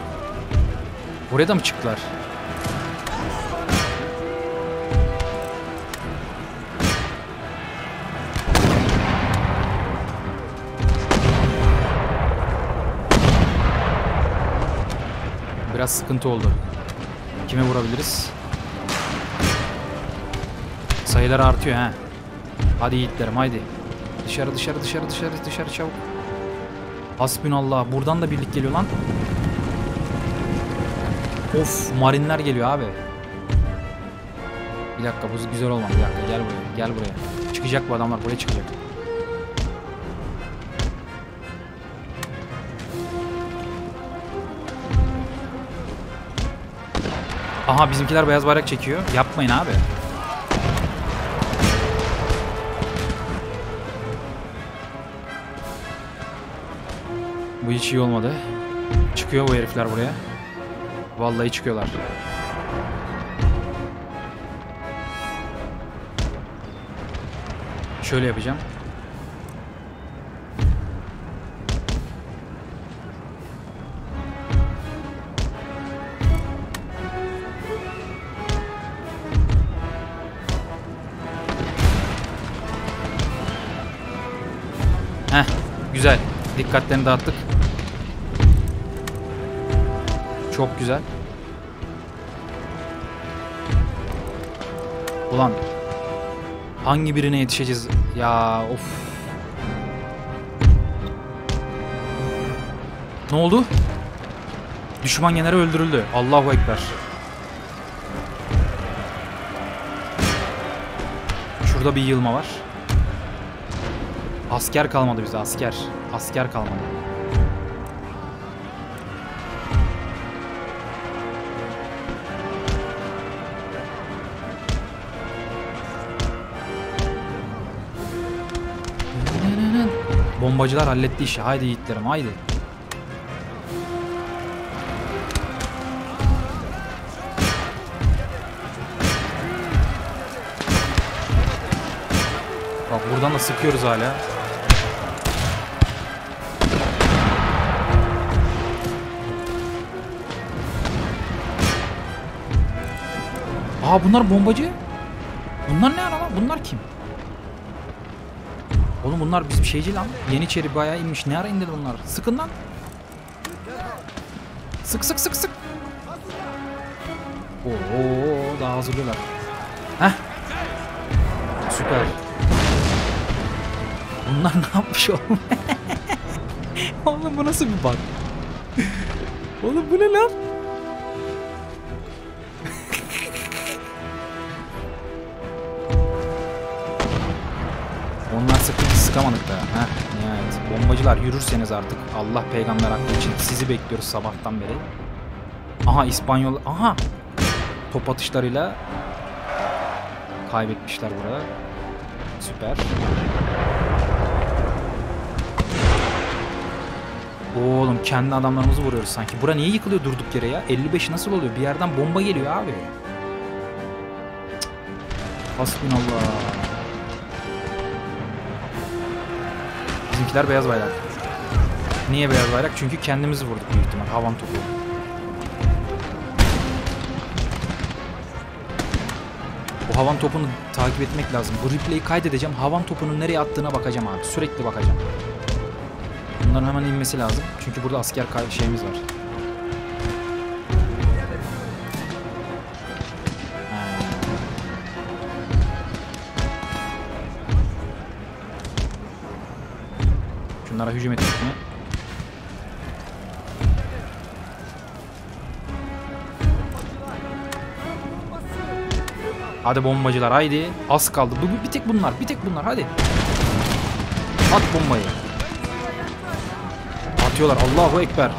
Buraya da mı çıktılar? Biraz sıkıntı oldu. Kime vurabiliriz? Sayılar artıyor ha. Hadi yiğitlerim haydi. Dışarı çabuk. Hasbinallah. Buradan da birlik geliyor lan. Of marinler geliyor abi. Bir dakika bu güzel olmaz. Bir dakika gel buraya. Çıkacak bu adamlar. Buraya çıkacak. Aha bizimkiler beyaz bayrak çekiyor. Yapmayın abi. Bu hiç iyi olmadı. Çıkıyor bu herifler buraya. Vallahi çıkıyorlar. Şöyle yapacağım. Heh, güzel. Dikkatlerini dağıttık. Çok güzel. Ulan hangi birine yetişeceğiz? Ya of. Ne oldu? Düşman generali öldürüldü. Allahu Ekber. Şurada bir yığılma var. Asker kalmadı bize, asker. Asker kalmadı. Bombacılar halletti işi. Haydi yiğitlerim, haydi. Bak buradan da sıkıyoruz hala. Aa bunlar bombacı. Bunlar ne araba? Bunlar kim? Oğlum bunlar bizim şeyci lan. Yeniçeri bayağı inmiş. Ne ara indi bunlar? Sıkın lan. Sık sık sık sık. Oo daha hazırlıyorlar. Heh. Süper. Bunlar ne yapmış oğlum? Oğlum bu nasıl bir bug? Oğlum bu ne lan? Onlar sıkamadık da. Heh, evet. Bombacılar yürürseniz artık. Allah peygamber hakkı için sizi bekliyoruz sabahtan beri. Aha İspanyol. Aha. Top atışlarıyla kaybetmişler burada. Süper. Oğlum kendi adamlarımızı vuruyoruz sanki. Bura niye yıkılıyor durduk yere ya? 55 nasıl oluyor? Bir yerden bomba geliyor abi. Hasbinallah. Bizimkiler beyaz bayrak. Niye beyaz bayrak? Çünkü kendimizi vurduk büyük ihtimal. Havan topu. Bu havan topunu takip etmek lazım. Bu replay'i kaydedeceğim. Havan topunun nereye attığına bakacağım abi. Sürekli bakacağım. Bunların hemen inmesi lazım. Çünkü burada asker şeyimiz var. Şunlara hücum ettik mi? Hadi bombacılar haydi. Az kaldı. Bir tek bunlar. Bir tek bunlar hadi. At bombayı. Atıyorlar. Allahu Ekber.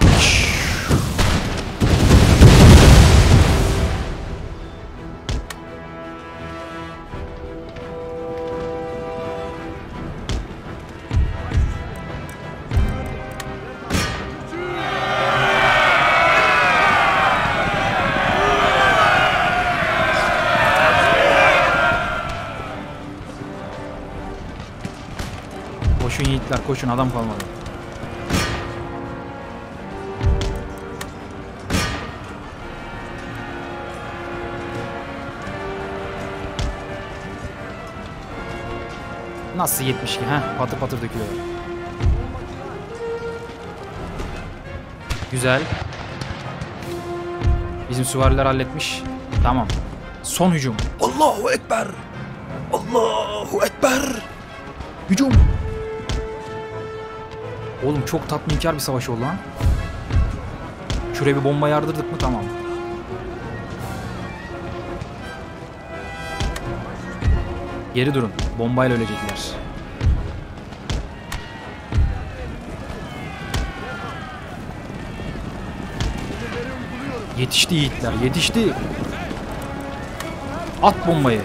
Koşun yiğitler koşun, adam kalmadı. Nasıl 72? Heh, patır patır dökülüyor. Güzel. Bizim süvariler halletmiş. Tamam. Son hücum. Allahu Ekber. Allahu Ekber. Hücum. Oğlum çok tatminkar bir savaş oldu lan. Şuraya bir bomba yardırdık mı? Tamam. Geri durun. Bombayla ölecekler. Yetişti yiğitler. Yetişti. At bombayı.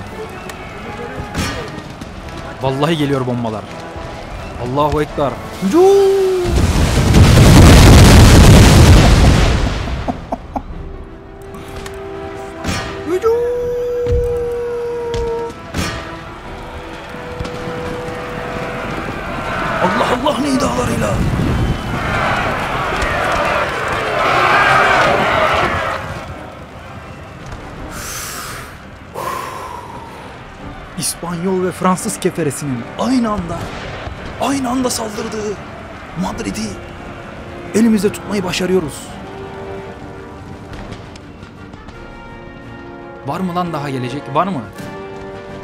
Vallahi geliyor bombalar. Allahu Ekber. Hücum. İspanyol ve Fransız keferesinin aynı anda saldırdığı Madrid'i elimizde tutmayı başarıyoruz. Var mı lan daha gelecek? Var mı?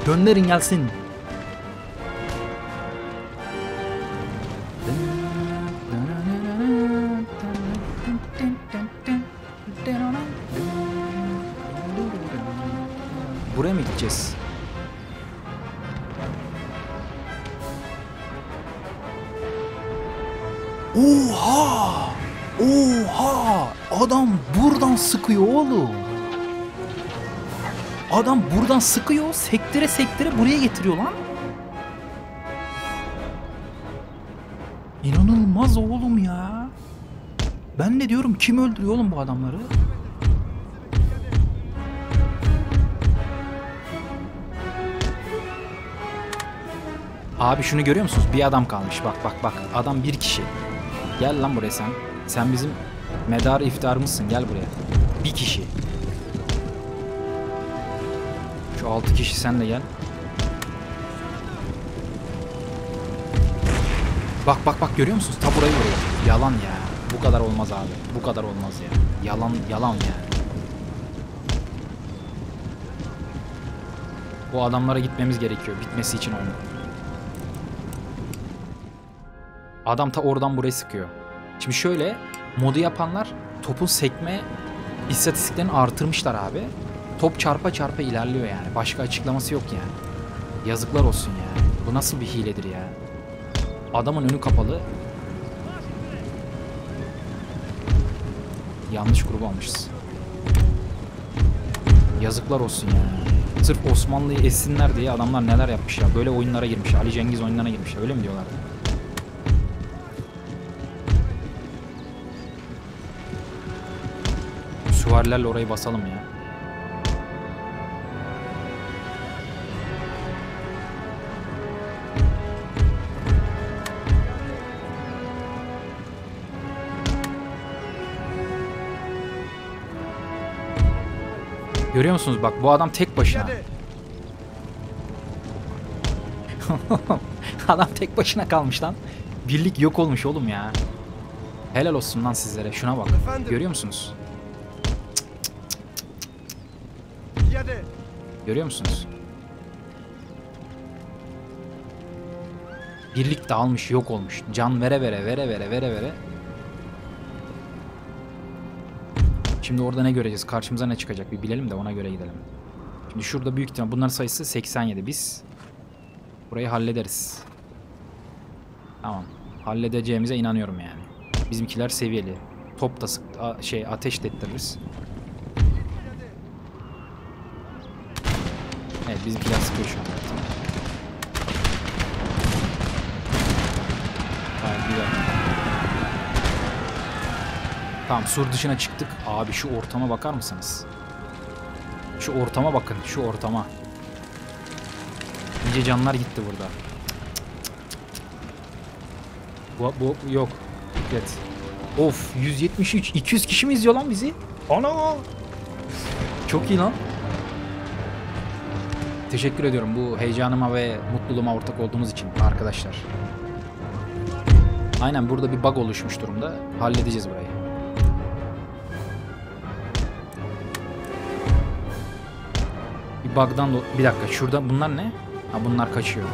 Gönderin gelsin. Buraya mı gideceğiz? Oha! Oha! Adam buradan sıkıyor oğlum. Adam buradan sıkıyor, sektire sektire buraya getiriyor lan. İnanılmaz oğlum ya. Ben de diyorum kim öldürüyor oğlum bu adamları? Abi şunu görüyor musunuz? Bir adam kalmış. Bak bak bak. Adam bir kişi. Gel lan buraya sen. Sen bizim medar iftarımızsın. Gel buraya. Bir kişi. Şu 6 kişi sen de gel. Bak bak bak, görüyor musunuz? Ta burayı vuruyor. Yalan ya. Bu kadar olmaz abi. Bu kadar olmaz ya. Yalan yalan yani. Bu adamlara gitmemiz gerekiyor. Bitmesi için onu. Adam ta oradan buraya sıkıyor. Şimdi şöyle, modu yapanlar topun sekme istatistiklerini artırmışlar abi. Top çarpa çarpa ilerliyor yani. Başka açıklaması yok yani. Yazıklar olsun ya. Bu nasıl bir hiledir ya? Adamın önü kapalı. Yanlış grubu almışız. Yazıklar olsun ya. Sırf Osmanlı'yı essinler diye adamlar neler yapmış ya. Böyle oyunlara girmiş. Ali Cengiz oyunlarına girmiş. Öyle mi diyorlardı? Süvarilerle orayı basalım ya. Görüyor musunuz? Bak bu adam tek başına. Adam tek başına kalmış lan. Birlik yok olmuş oğlum ya. Helal olsun lan sizlere. Şuna bak. Efendim? Görüyor musunuz? Görüyor musunuz? Birlik dağılmış, yok olmuş. Can vere vere. Şimdi orada ne göreceğiz? Karşımıza ne çıkacak? Bir bilelim de ona göre gidelim. Şimdi şurada büyük ihtimal bunların sayısı 87. Biz burayı hallederiz. Tamam. Halledeceğimize inanıyorum yani. Bizimkiler seviyeli. Top da sık, ateş de ettiririz. Evet, bizimkiler sıkıyor şu an. Tamam. Hayır, güzel. Tamam, sur dışına çıktık. Abi şu ortama bakar mısınız? Şu ortama bakın. Şu ortama. İyice canlar gitti burada. Bu yok. Evet. Of, 173. 200 kişi mi izliyor lan bizi? Ana! Çok iyi lan. Teşekkür ediyorum bu heyecanıma ve mutluluğuma ortak olduğunuz için arkadaşlar. Aynen, burada bir bug oluşmuş durumda. Halledeceğiz burayı. Bug'dan da... Bir dakika, şurada bunlar ne? Ha, bunlar kaçıyor.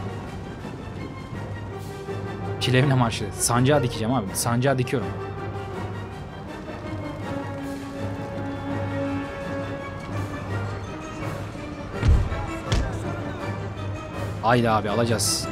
Çilevne marşı. Sancağı dikeceğim abi. Sancağı dikiyorum. Haydi abi, alacağız.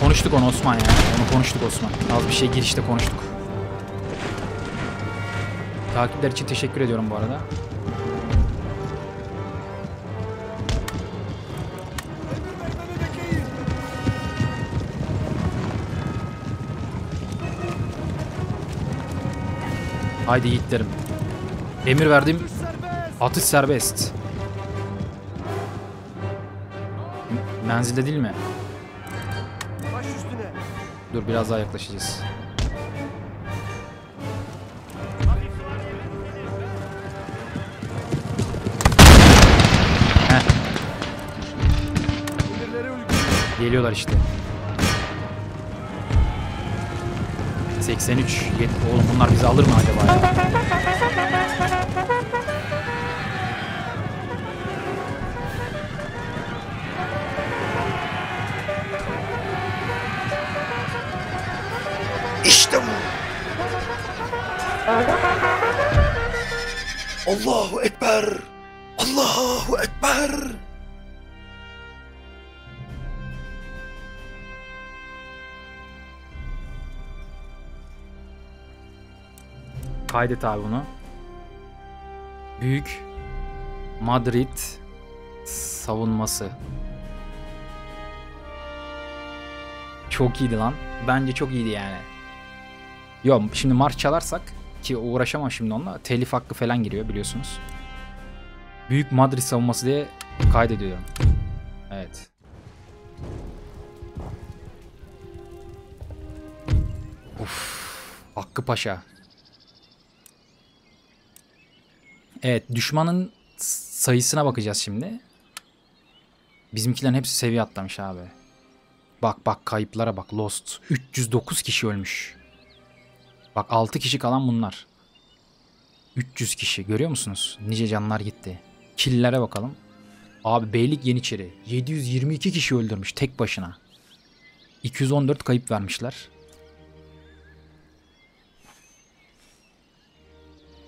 Konuştuk onu Osman ya. Onu konuştuk Osman. Az bir şey girişte konuştuk. Takipler için teşekkür ediyorum bu arada. Haydi yiğitlerim. Emir verdim. Atış serbest. Menzilde değil mi? Dur, biraz daha yaklaşacağız. Heh. Geliyorlar işte. 83. Oğlum bunlar bizi alır mı acaba ya? Allahu Ekber! Allahu Ekber! Kaydet abi bunu. Büyük Madrid savunması. Çok iyiydi lan. Bence çok iyiydi yani. Yo, şimdi marş çalarsak ki uğraşamam şimdi onunla. Telif hakkı falan giriyor biliyorsunuz. Büyük Madrid savunması diye Kaydediyorum. Evet. Of. Hakkı Paşa. Evet, düşmanın sayısına bakacağız şimdi. Bizimkilerin hepsi seviye atlamış abi. Bak bak, kayıplara bak. Lost. 309 kişi ölmüş. Bak 6 kişi kalan bunlar. 300 kişi. Görüyor musunuz? Nice canlar gitti. Killere bakalım. Abi Beylik Yeniçeri. 722 kişi öldürmüş tek başına. 214 kayıp vermişler.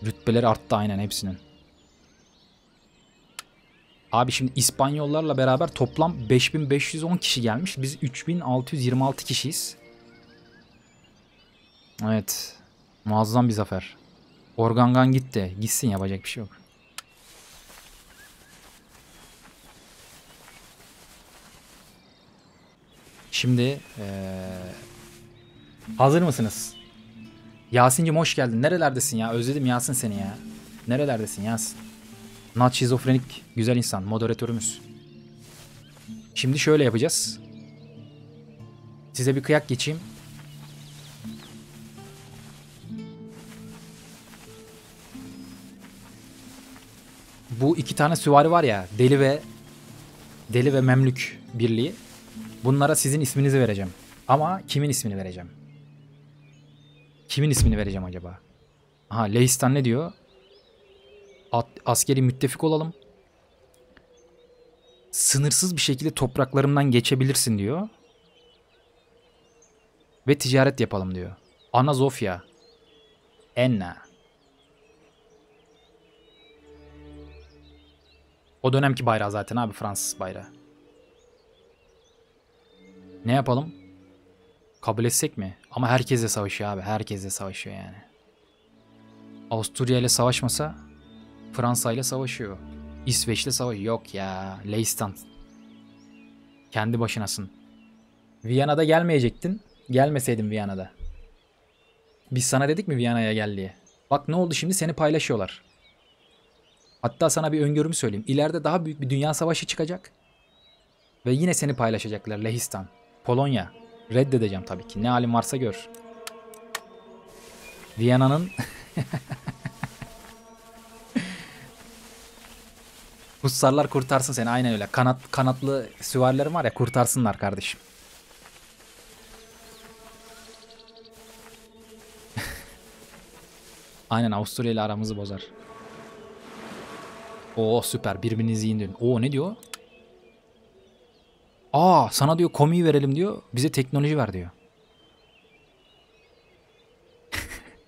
Rütbeleri arttı aynen hepsinin. Abi şimdi İspanyollarla beraber toplam 5510 kişi gelmiş. Biz 3626 kişiyiz. Evet. Muazzam bir zafer. Organgan gitti. Gitsin, yapacak bir şey yok. Şimdi hazır mısınız? Yasin'cim hoş geldin. Nerelerdesin ya? Özledim Yasin seni ya. Nerelerdesin Yasin? Not şizofrenik güzel insan. Moderatörümüz. Şimdi şöyle yapacağız. Size bir kıyak geçeyim. Bu iki tane süvari var ya. Deli ve Memlük birliği. Bunlara sizin isminizi vereceğim. Ama kimin ismini vereceğim? Kimin ismini vereceğim acaba? Aha, Lehistan ne diyor? Askeri müttefik olalım. Sınırsız bir şekilde topraklarımdan geçebilirsin diyor. Ve ticaret yapalım diyor. Anazofya. Enna. O dönemki bayrağı zaten abi, Fransız bayrağı. Ne yapalım? Kabul etsek mi? Ama herkesle savaşıyor abi. Herkesle savaşıyor yani. Avusturya ile savaşmasa Fransa ile savaşıyor. İsveç ile savaşıyor. Yok ya. Leistan. Kendi başınasın. Viyana'da gelmeyecektin. Gelmeseydin Viyana'da. Biz sana dedik mi Viyana'ya gel diye? Bak ne oldu şimdi, seni paylaşıyorlar. Hatta sana bir öngörümü söyleyeyim. İleride daha büyük bir dünya savaşı çıkacak. Ve yine seni paylaşacaklar. Lehistan. Polonya. Reddedeceğim tabii ki. Ne halim varsa gör. Viyana'nın Hussarlar kurtarsın seni. Aynen öyle. Kanatlı süvarilerim var ya, kurtarsınlar kardeşim. Aynen, Avusturya ile aramızı bozar. Oo süper. Birbirinizi indirin. Oo ne diyor? Aa sana diyor komiyi verelim diyor. Bize teknoloji ver diyor.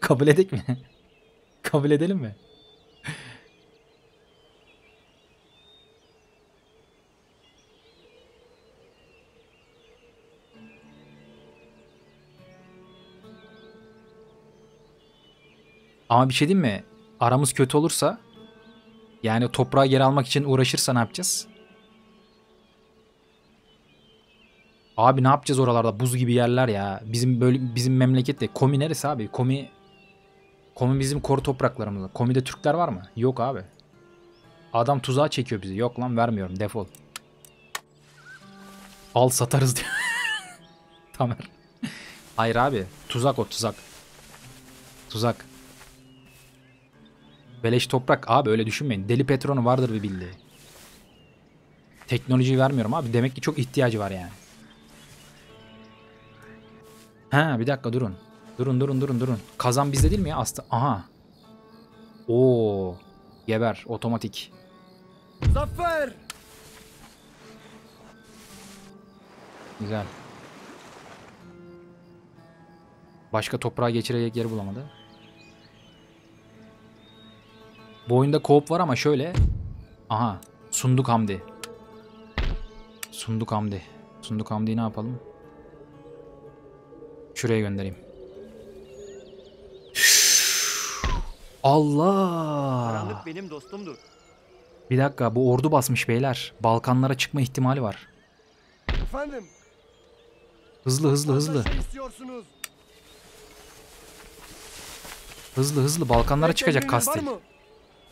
Kabul edek mi? Kabul edelim mi? Ama bir şey diyeyim mi? Aramız kötü olursa, yani toprağı geri almak için uğraşırsa ne yapacağız? Abi ne yapacağız oralarda? Buz gibi yerler ya. Bizim memlekette. Komi neresi abi? Komi bizim koru topraklarımızda. Komi'de Türkler var mı? Yok abi. Adam tuzağa çekiyor bizi. Yok lan, vermiyorum. Defol. Al satarız diyor. Tamer. Hayır abi. Tuzak o, tuzak. Tuzak. Beleş toprak. Abi öyle düşünmeyin. Deli Petron'u vardır bir bildiği. Teknolojiyi vermiyorum abi. Demek ki çok ihtiyacı var yani. Ha bir dakika durun. Durun. Kazan bizde değil mi ya? Aha. Oo. Geber. Otomatik. Zafer. Güzel. Başka toprağa geçirecek yer bulamadı. Bu oyunda co-op var ama şöyle. Aha. Sunduk Hamdi. Sunduk Hamdi'yi ne yapalım? Şuraya göndereyim. Allah! Karanlık benim dostumdur. Bir dakika, bu ordu basmış beyler. Balkanlara çıkma ihtimali var. Efendim. Hızlı. Hızlı Balkanlara çıkacak kastel.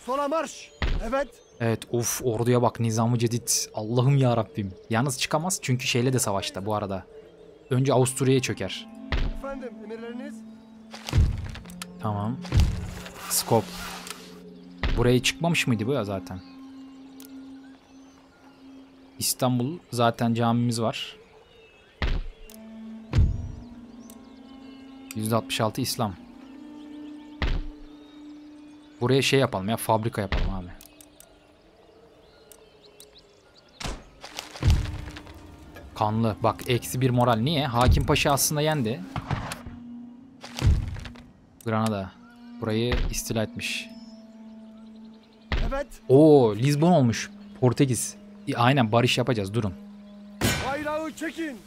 Sola marş. Evet. Evet, of, orduya bak, Nizam-ı Cedid. Allah'ım ya Rabbim. Yalnız çıkamaz çünkü şeyle de savaşta bu arada. Önce Avusturya'ya çöker. Efendim, emirleriniz? Tamam. Skop. Buraya çıkmamış mıydı bu ya zaten? İstanbul zaten camimiz var. %66 İslam. Buraya şey yapalım ya, fabrika yapalım abi. Kanlı. Bak -1 moral. Niye? Hakim Paşa aslında yendi. Granada. Burayı istila etmiş. Evet. Oo, Lizbon olmuş. Portekiz. Aynen, barış yapacağız. Durun. Bayrağı çekin.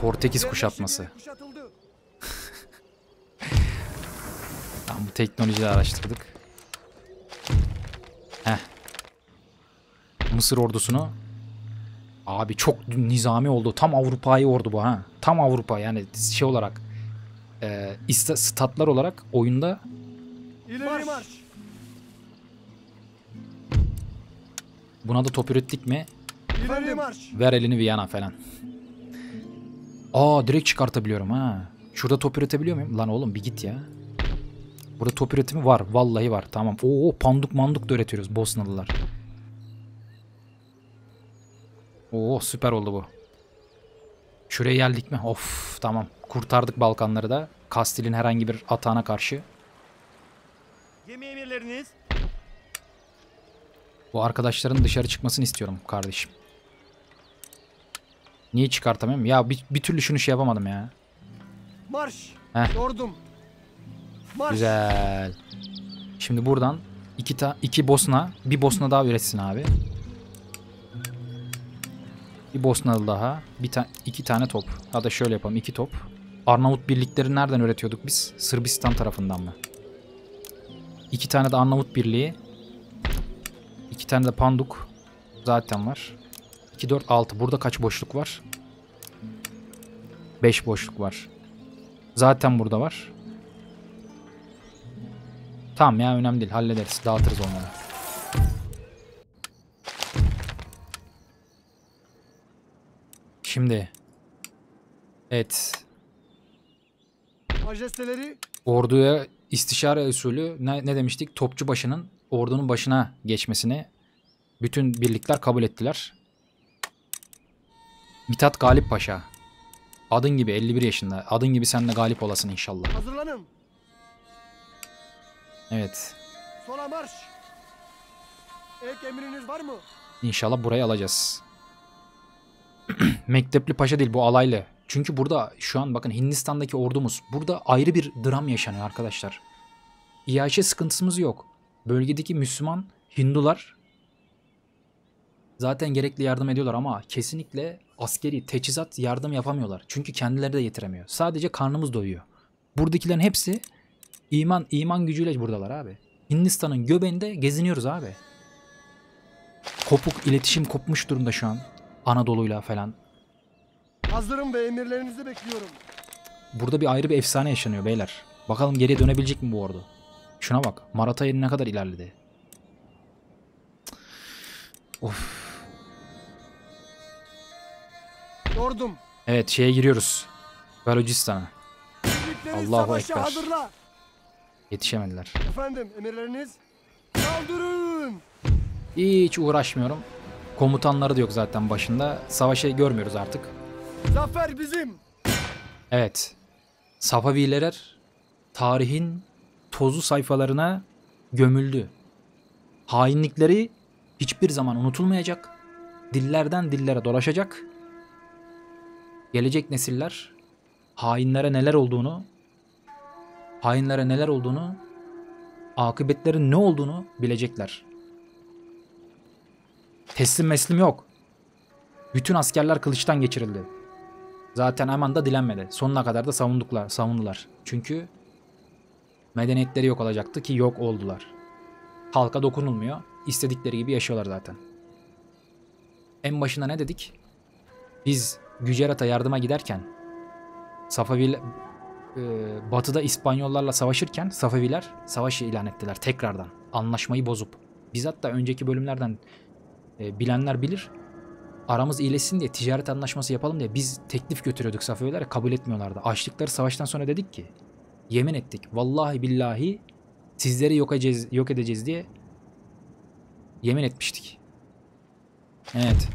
Portekiz kuşatması. Tamam, bu teknolojiyi araştırdık. Heh. Mısır ordusunu. Abi çok nizami oldu. Tam Avrupa'yı ordu bu ha. Tam Avrupa yani şey olarak. Statlar olarak oyunda. İleri marş. Buna da top ürettik mi? İleri marş. Ver elini Viyana falan. Aa, direkt çıkartabiliyorum ha. Şurada top üretebiliyor muyum? Lan oğlum bir git ya. Burada top üretimi var. Vallahi var. Tamam. Oo, panduk manduk da üretiyoruz Bosnalılar. Oo, süper oldu bu. Şuraya geldik mi? Of, tamam. Kurtardık Balkanları da. Kastil'in herhangi bir atağına karşı. Gemi emirleriniz. Bu arkadaşların dışarı çıkmasını istiyorum kardeşim. Niye çıkartamıyorum? Ya bir türlü şunu şey yapamadım ya. Marş. Heh. Yordum. Marş. Güzel. Şimdi buradan iki Bosna, bir Bosna daha üretsin abi. Bir Bosnalı daha. İki tane top. Ya da şöyle yapalım. 2 top. Arnavut birlikleri nereden üretiyorduk biz? Sırbistan tarafından mı? 2 tane de Arnavut birliği. 2 tane de Panduk. Zaten var. 2, 4, 6. Burada kaç boşluk var? 5 boşluk var. Zaten burada var. Tamam ya, önemli değil. Hallederiz. Dağıtırız onları. Şimdi. Evet. Orduya istişare usulü ne demiştik? Topçu başının ordunun başına geçmesini bütün birlikler kabul ettiler. Mithat Galip Paşa. Adın gibi 51 yaşında. Adın gibi sen de galip olasın inşallah. Hazırlanın. Evet. Sola marş. Ek emriniz var mı? İnşallah burayı alacağız. Mektepli Paşa değil bu, alaylı. Çünkü burada şu an bakın Hindistan'daki ordumuz. Burada ayrı bir dram yaşanıyor arkadaşlar. İHŞ sıkıntımız yok. Bölgedeki Müslüman Hindular zaten gerekli yardım ediyorlar ama kesinlikle askeri teçhizat yardım yapamıyorlar. Çünkü kendileri de yetiremiyor. Sadece karnımız doyuyor. Buradakilerin hepsi iman gücüyle buradalar abi. Hindistan'ın göbeğinde geziniyoruz abi. Kopuk iletişim kopmuş durumda şu an. Anadolu'yla falan. Hazırım ve emirlerinizi bekliyorum. Burada bir ayrı bir efsane yaşanıyor beyler. Bakalım geriye dönebilecek mi bu ordu? Şuna bak. Maratha ne kadar ilerledi. Of. Ordum. Evet, şeye giriyoruz. Belucistan'a. Allahu Ekber. Yetişemediler. Efendim emirleriniz. Saldırın. Hiç uğraşmıyorum. Komutanları da yok zaten başında. Savaşı görmüyoruz artık. Zafer bizim. Evet. Safaviler tarihin tozlu sayfalarına gömüldü. Hainlikleri hiçbir zaman unutulmayacak. Dillerden dillere dolaşacak. Gelecek nesiller hainlere neler olduğunu, akıbetlerin ne olduğunu bilecekler. Teslim meslim yok. Bütün askerler kılıçtan geçirildi. Zaten hemen de dilenmedi. Sonuna kadar da savundular. Çünkü medeniyetleri yok olacaktı ki yok oldular. Halka dokunulmuyor. İstedikleri gibi yaşıyorlar zaten. En başında ne dedik? Biz Gujarat'a yardıma giderken Safaviler batıda İspanyollarla savaşırken Safaviler savaşı ilan ettiler tekrardan. Anlaşmayı bozup. Biz hatta önceki bölümlerden bilenler bilir. Aramız iyileşsin diye ticaret anlaşması yapalım diye biz teklif götürüyorduk Safevilere, kabul etmiyorlardı. Açtıkları savaştan sonra dedik ki, yemin ettik, vallahi billahi sizleri yok edeceğiz diye yemin etmiştik. Evet.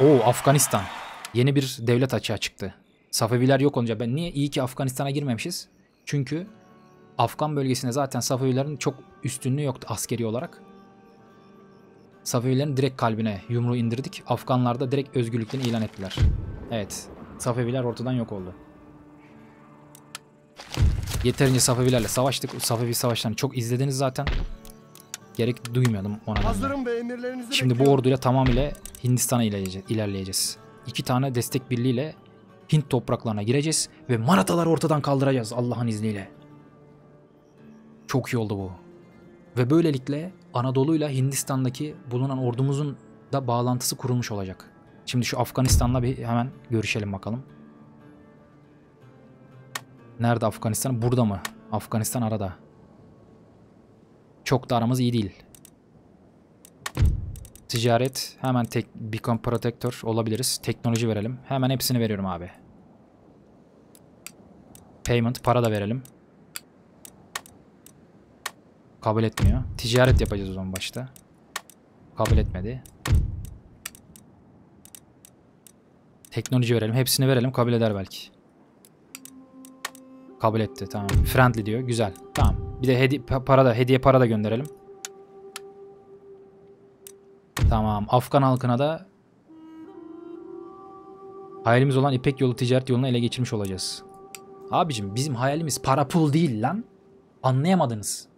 Oo, Afganistan. Yeni bir devlet açığa çıktı. Safeviler yok olunca ben niye iyi ki Afganistan'a girmemişiz? Çünkü Afgan bölgesinde zaten Safevilerin çok üstünlüğü yoktu askeri olarak. Safevilerin direkt kalbine yumruğu indirdik. Afganlar da direkt özgürlüklerini ilan ettiler. Evet. Safeviler ortadan yok oldu. Yeterince Safevilerle savaştık. Safevi savaşlarını çok izlediniz zaten. Gerek duymayalım ona. Hazırım ve emirlerinizi şimdi bekliyorum. Bu orduyla tamamıyla Hindistan'a ilerleyeceğiz. 2 tane destek birliğiyle Hint topraklarına gireceğiz. Ve Marathaları ortadan kaldıracağız Allah'ın izniyle. Çok iyi oldu bu. Ve böylelikle Anadolu'yla Hindistan'daki bulunan ordumuzun da bağlantısı kurulmuş olacak. Şimdi şu Afganistan'la bir hemen görüşelim bakalım. Nerede Afganistan? Burada mı? Afganistan arada. Çok da aramız iyi değil. Ticaret. Hemen become protector olabiliriz. Teknoloji verelim. Hemen hepsini veriyorum abi. Payment. Para da verelim. Kabul etmiyor. Ticaret yapacağız o zaman başta. Kabul etmedi. Teknoloji verelim. Hepsini verelim. Kabul eder belki. Kabul etti. Tamam. Friendly diyor. Güzel. Tamam. Bir de hediye para da gönderelim. Tamam. Afgan halkına da hayalimiz olan İpek yolu ticaret yolunu ele geçirmiş olacağız. Abicim bizim hayalimiz para pul değil lan. Anlayamadınız.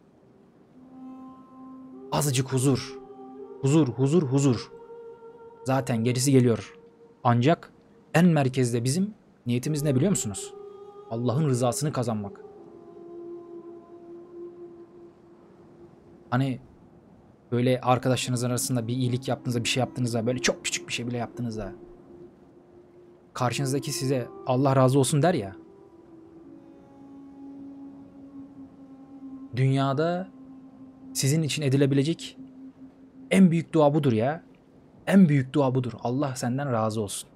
Azıcık huzur. Huzur, huzur, huzur. Zaten gerisi geliyor. Ancak en merkezde bizim niyetimiz ne biliyor musunuz? Allah'ın rızasını kazanmak. Hani böyle arkadaşlarınız arasında bir iyilik yaptığınızda, bir şey yaptığınızda, böyle çok küçük bir şey bile yaptığınızda karşınızdaki size Allah razı olsun der ya. Dünyada sizin için edilebilecek en büyük dua budur ya. En büyük dua budur. Allah senden razı olsun.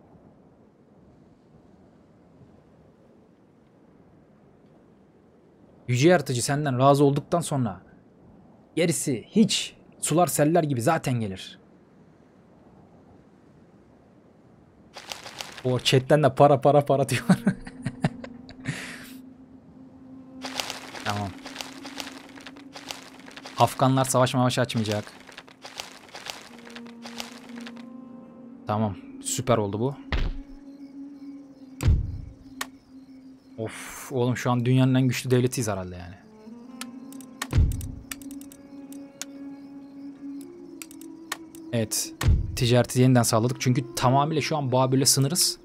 Yüce Yaratıcı senden razı olduktan sonra gerisi hiç sular seller gibi zaten gelir. O chatten de para diyor. Tamam. Afganlar savaş açmayacak. Tamam. Süper oldu bu. Of oğlum, şu an dünyanın en güçlü devletiyiz herhalde yani. Evet. Ticareti yeniden sağladık. Çünkü tamamıyla şu an Babil'le sınırız.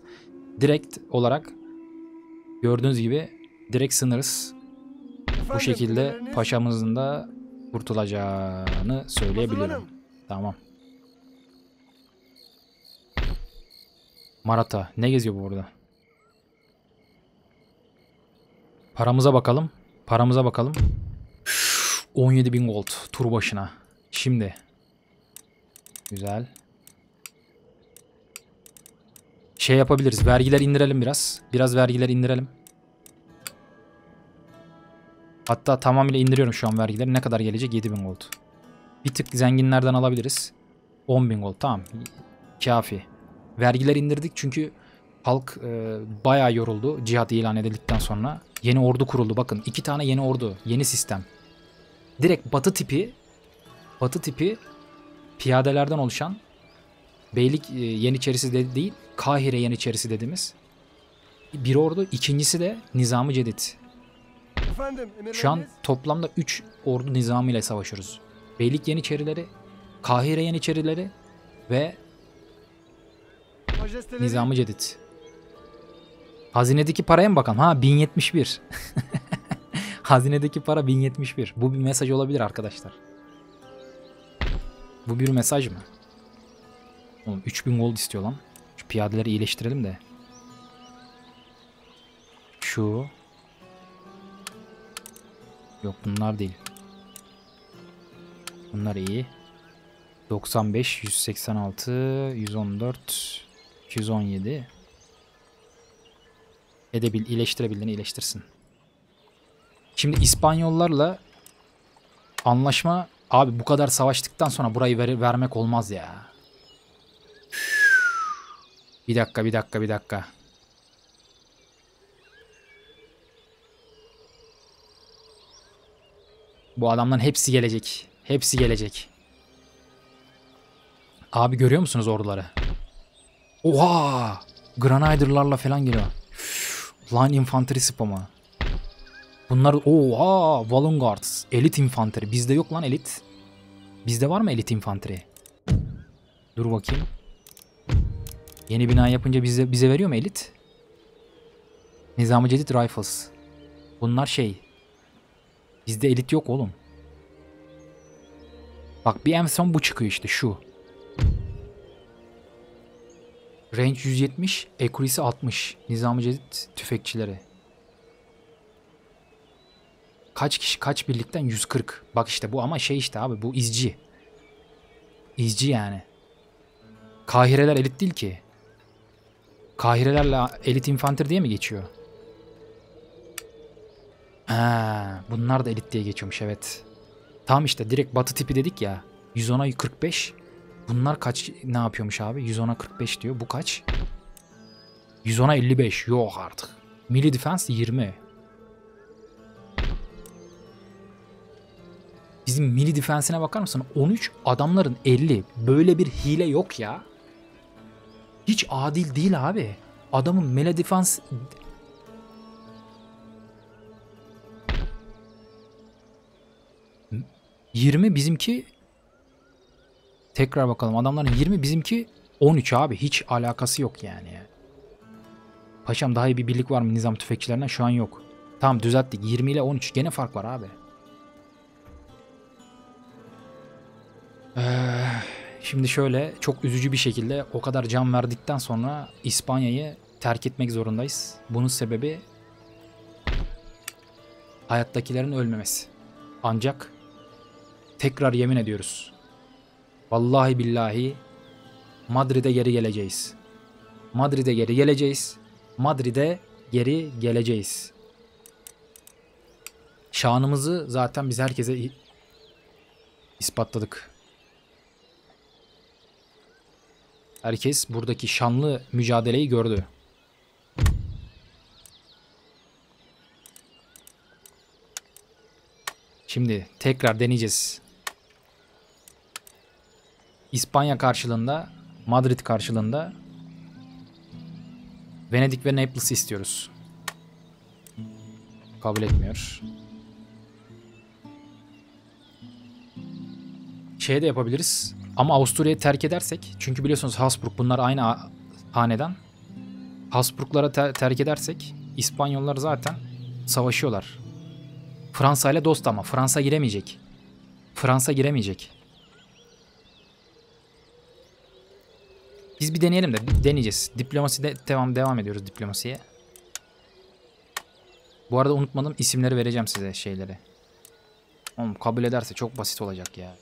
Direkt olarak gördüğünüz gibi direkt sınırız. Efendim, bu şekilde paşamızın da kurtulacağını söyleyebilirim. Hazırlanım. Tamam. Maratha. Ne geziyor bu orada? Paramıza bakalım. Paramıza bakalım. 17.000 gold. Tur başına. Şimdi. Güzel. Şey yapabiliriz. Vergiler indirelim biraz. Biraz vergiler indirelim. Hatta tamamıyla indiriyorum şu an vergileri. Ne kadar gelecek? 7.000 gold. Bir tık zenginlerden alabiliriz. 10.000 gold. Tamam. Kafi. Vergiler indirdik çünkü halk bayağı yoruldu cihat ilan edildikten sonra. Yeni ordu kuruldu. Bakın 2 tane yeni ordu. Yeni sistem. Direkt batı tipi piyadelerden oluşan beylik yeniçerisi de değil, Kahire yeniçerisi dediğimiz bir ordu. İkincisi de Nizam-ı Cedid. Şu an toplamda 3 ordu nizamı ile savaşıyoruz. Beylik yeniçerileri, Kahire yeniçerileri ve Nizam-ı Cedid. Hazinedeki paraya mı bakalım? Ha, 1071. Hazinedeki para 1071. Bu bir mesaj olabilir arkadaşlar. Bu bir mesaj mı? Oğlum 3000 gold istiyor lan. Şu piyadeleri iyileştirelim de. Şu Yok bunlar değil. Bunlar iyi. 95, 186, 114, 217. İyileştirebildiğini iyileştirsin. Şimdi İspanyollarla anlaşma... Abi bu kadar savaştıktan sonra burayı vermek olmaz ya. Bir dakika. Bu adamların hepsi gelecek. Abi görüyor musunuz orduları? Oha! Grenadierlarla falan geliyor. Line infantry spamı. Bunlar oha! Wallonguards. Elite infantry. Bizde yok lan elit. Bizde var mı elite infantry? Dur bakayım. Yeni bina yapınca bize veriyor mu elit? Nizami Cedid Rifles. Bunlar şey. Bizde elit yok oğlum. Bak bir en son bu çıkıyor işte şu. Range 170, accuracy 60. Nizami Cedid tüfekçileri. Kaç kişi kaç birlikten 140. Bak işte bu ama şey işte abi bu izci. İzci yani. Kahireler elit değil ki. Kahirelerle elit infantry diye mi geçiyor? Ha, bunlar da elit diye geçiyormuş evet. Tam işte direkt batı tipi dedik ya. 110'a 45. Bunlar kaç ne yapıyormuş abi? 110'a 45 diyor. Bu kaç? 110'a 55. Yok artık. Milli defense 20. Bizim milli defense'ine bakar mısın? 13 adamların 50. Böyle bir hile yok ya. Hiç adil değil abi. Adamın milli defense... ...20 bizimki... Tekrar bakalım. Adamların 20 bizimki 13 abi. Hiç alakası yok yani. Paşam daha iyi bir birlik var mı nizam tüfekçilerinden? Şu an yok. Tamam düzelttik. 20 ile 13. Gene fark var abi. Şimdi şöyle çok üzücü bir şekilde o kadar can verdikten sonra İspanya'yı terk etmek zorundayız. Bunun sebebi hayattakilerin ölmemesi. Ancak tekrar yemin ediyoruz. Vallahi billahi Madrid'e geri geleceğiz. Şanımızı zaten biz herkese ispatladık. Herkes buradaki şanlı mücadeleyi gördü. Şimdi tekrar deneyeceğiz. İspanya karşılığında, Madrid karşılığında Venedik ve Naples'ı istiyoruz. Kabul etmiyor. Şey de yapabiliriz ama Avusturya'yı terk edersek, çünkü biliyorsunuz Habsburg bunlar aynı hanedan. Habsburglara terk edersek İspanyollar zaten savaşıyorlar. Fransa ile dost ama Fransa giremeyecek. Biz bir deneyelim de deneyeceğiz. Diplomasi de devam ediyoruz diplomasiye. Bu arada unutmadım isimleri vereceğim size şeyleri. Oğlum kabul ederse çok basit olacak ya.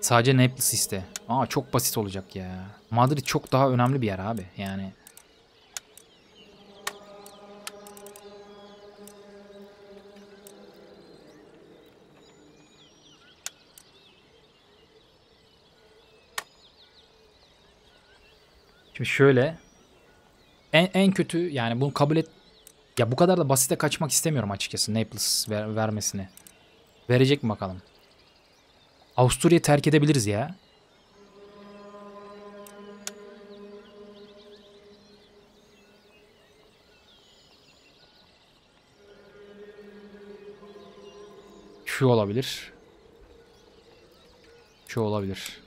Sadece Naples iste. Aa çok basit olacak ya. Madrid çok daha önemli bir yer abi yani. Şimdi şöyle en kötü yani bunu kabul et. Ya bu kadar da basite kaçmak istemiyorum açıkçası Naples vermesini. Verecek mi bakalım? Avusturya'yı terk edebiliriz ya. Şu olabilir. Şu olabilir.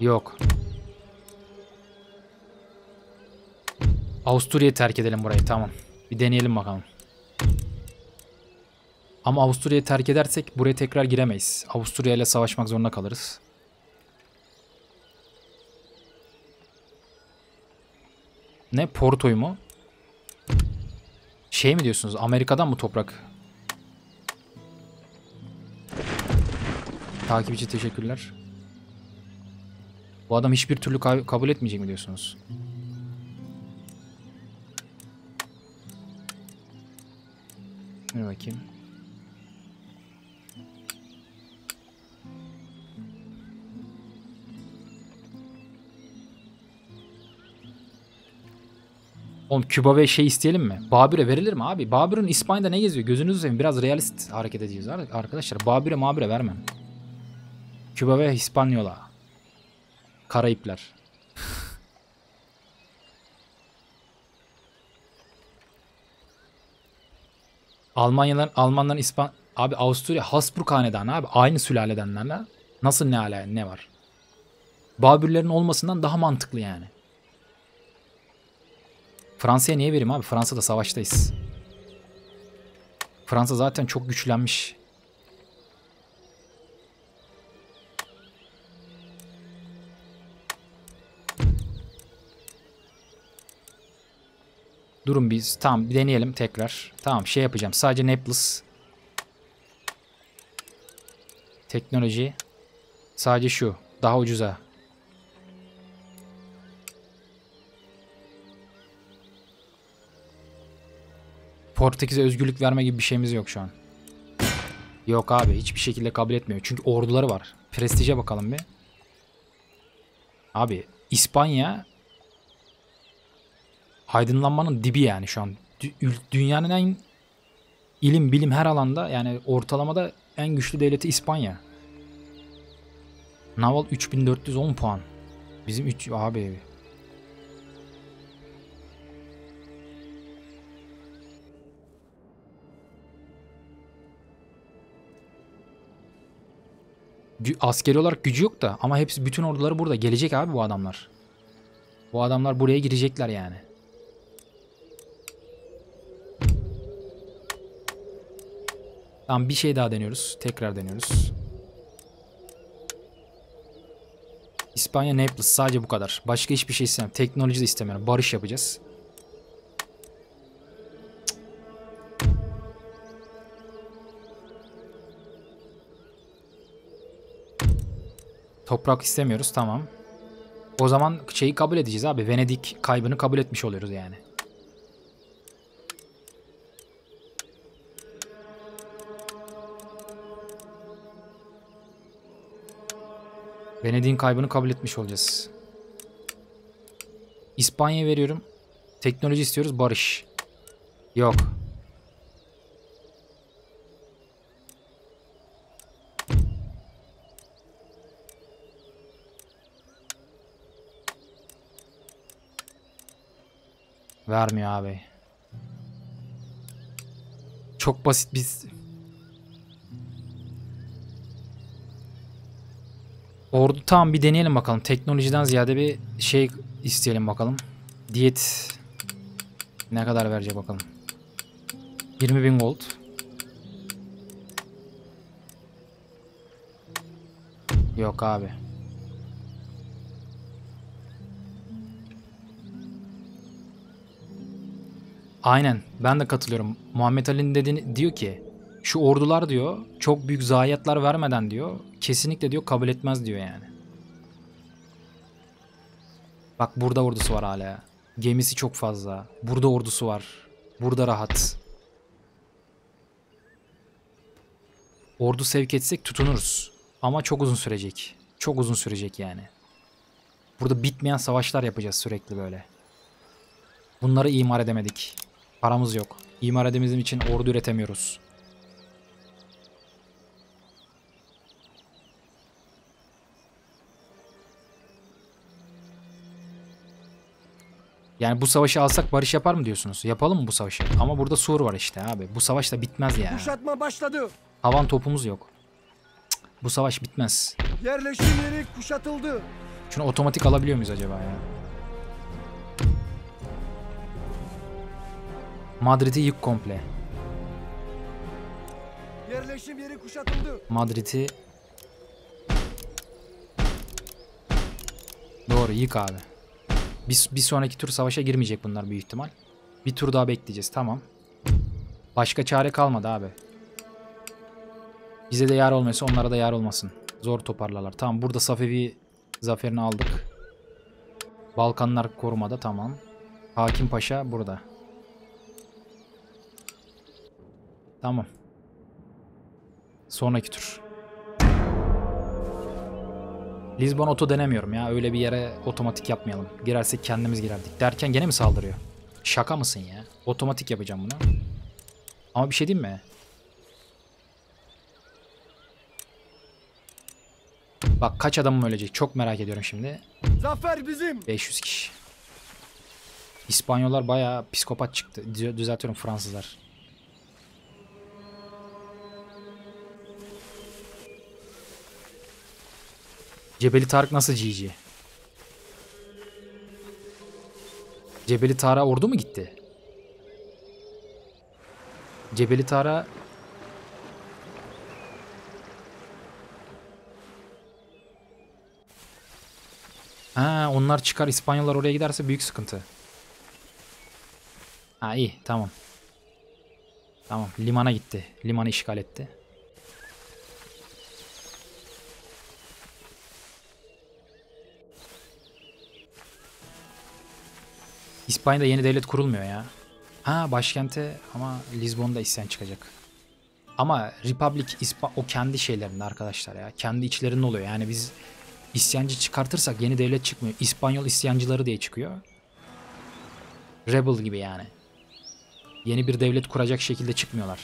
Yok. Avusturya'yı terk edelim burayı. Tamam. Bir deneyelim bakalım. Ama Avusturya'yı terk edersek buraya tekrar giremeyiz. Avusturya ile savaşmak zorunda kalırız. Ne? Porto'yu mu? Şey mi diyorsunuz? Amerika'dan mı toprak? Takip için teşekkürler. Bu adam hiçbir türlü kabul etmeyecek mi diyorsunuz? Dur bakayım. Oğlum Küba ve şey isteyelim mi? Babür'e verilir mi abi? Babür'ün İspanya'da ne geziyor? Gözünüzü seveyim. Biraz realist hareket edeceğiz arkadaşlar. Babür'e vermem. Küba ve İspanyola. Karayipler. Almanların Abi Avusturya Habsburg hanedanı abi. Aynı sülaledenlerle. Nasıl ne var? Babürlerin olmasından daha mantıklı yani. Fransa'ya niye vereyim abi? Fransa'da savaştayız. Fransa zaten çok güçlenmiş. Durun biz. Tamam bir deneyelim tekrar. Tamam şey yapacağım. Sadece Naples. Teknoloji. Sadece şu. Daha ucuza. Portekiz'e özgürlük verme gibi bir şeyimiz yok şu an. Yok abi hiçbir şekilde kabul etmiyor. Çünkü orduları var. Prestije bakalım bir. Abi İspanya aydınlanmanın dibi yani şu an. Dünyanın en ilim bilim her alanda yani ortalamada en güçlü devleti İspanya. Naval 3410 puan. Bizim 3 abi. Askeri olarak gücü yok da ama hepsi bütün orduları burada. Gelecek abi bu adamlar. Bu adamlar buraya girecekler yani. Tamam bir şey daha deniyoruz. Tekrar deniyoruz. İspanya Naples sadece bu kadar. Başka hiçbir şey istemiyorum. Teknoloji de istemiyorum. Barış yapacağız. Toprak istemiyoruz. Tamam. O zaman şeyi kabul edeceğiz abi. Venedik kaybını kabul etmiş oluyoruz yani. Venedik'in kaybını kabul etmiş olacağız. İspanya'ya veriyorum. Teknoloji istiyoruz. Barış. Yok. Vermiyor abi. Çok basit biz. Ordu tamam bir deneyelim bakalım. Teknolojiden ziyade bir şey isteyelim bakalım. Diyet ne kadar verecek bakalım. 20.000 gold. Yok abi. Aynen ben de katılıyorum. Muhammed Ali'nin dediğini diyor ki şu ordular diyor çok büyük zayiatlar vermeden diyor kesinlikle diyor kabul etmez diyor yani. Bak burada ordusu var hala. Gemisi çok fazla. Burada ordusu var. Burada rahat. Ordu sevk etsek tutunuruz. Ama çok uzun sürecek. Çok uzun sürecek yani. Burada bitmeyen savaşlar yapacağız sürekli böyle. Bunları imar edemedik. Paramız yok. İmar edemediğimiz için ordu üretemiyoruz. Yani bu savaşı alsak barış yapar mı diyorsunuz? Yapalım mı bu savaşı? Ama burada Sur var işte abi. Bu savaş da bitmez yani. Kuşatma başladı. Havan topumuz yok. Cık, bu savaş bitmez. Yerleşim yeri kuşatıldı. Şunu otomatik alabiliyor muyuz acaba ya? Madrid'i yık komple. Yerleşim yeri kuşatıldı. Madrid'i doğru yık abi. Bir sonraki tur savaşa girmeyecek bunlar büyük ihtimal. Bir tur daha bekleyeceğiz, tamam. Başka çare kalmadı abi. Bize de yar olmuyorsa onlara da yar olmasın. Zor toparlarlar. Tamam, burada Safevi zaferini aldık. Balkanlar korumada, tamam. Hakim Paşa burada. Tamam. Sonraki tur. Lisbon oto denemiyorum ya. Öyle bir yere otomatik yapmayalım. Girersek kendimiz girerdik. Derken gene mi saldırıyor? Şaka mısın ya? Otomatik yapacağım bunu. Ama bir şey diyeyim mi? Bak kaç adamım ölecek. Çok merak ediyorum şimdi. Zafer bizim. 500 kişi. İspanyollar bayağı psikopat çıktı. Düzeltiyorum, Fransızlar. Cebeli Tarık nasıl GG? Cebeli Tarık'a ordu mu gitti? Cebeli Tarık'a ha, onlar çıkar. İspanyollar oraya giderse büyük sıkıntı. Ha iyi, tamam. Tamam, limana gitti. Limanı işgal etti. İspanya'da yeni devlet kurulmuyor ya. Ha başkente, ama Lisbon'da isyan çıkacak. Ama Republic o kendi şeylerinde arkadaşlar ya. Kendi içlerinde oluyor. Yani biz isyancı çıkartırsak yeni devlet çıkmıyor. İspanyol isyancıları diye çıkıyor. Rebel gibi yani. Yeni bir devlet kuracak şekilde çıkmıyorlar.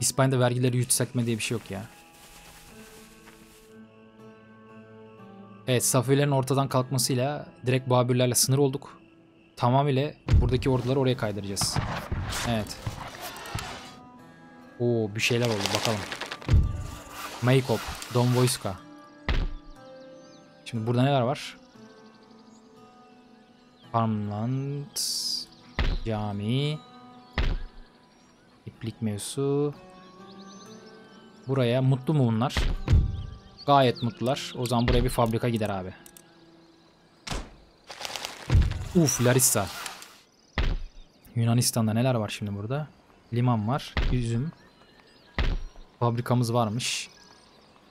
İspanya'da vergileri yükseltme diye bir şey yok ya. Evet, Safavilerin ortadan kalkmasıyla direkt Babürlerle sınır olduk. Tamamıyla buradaki orduları oraya kaydıracağız. Evet. Oo, bir şeyler oldu bakalım. Maykop, Don Vojska. Şimdi burada neler var? Farmland, cami, iplik mevzusu. Buraya mutlu mu bunlar? Gayet mutlular. O zaman buraya bir fabrika gider abi. Uf, Larissa. Yunanistan'da neler var şimdi burada? Liman var. Üzüm. Fabrikamız varmış.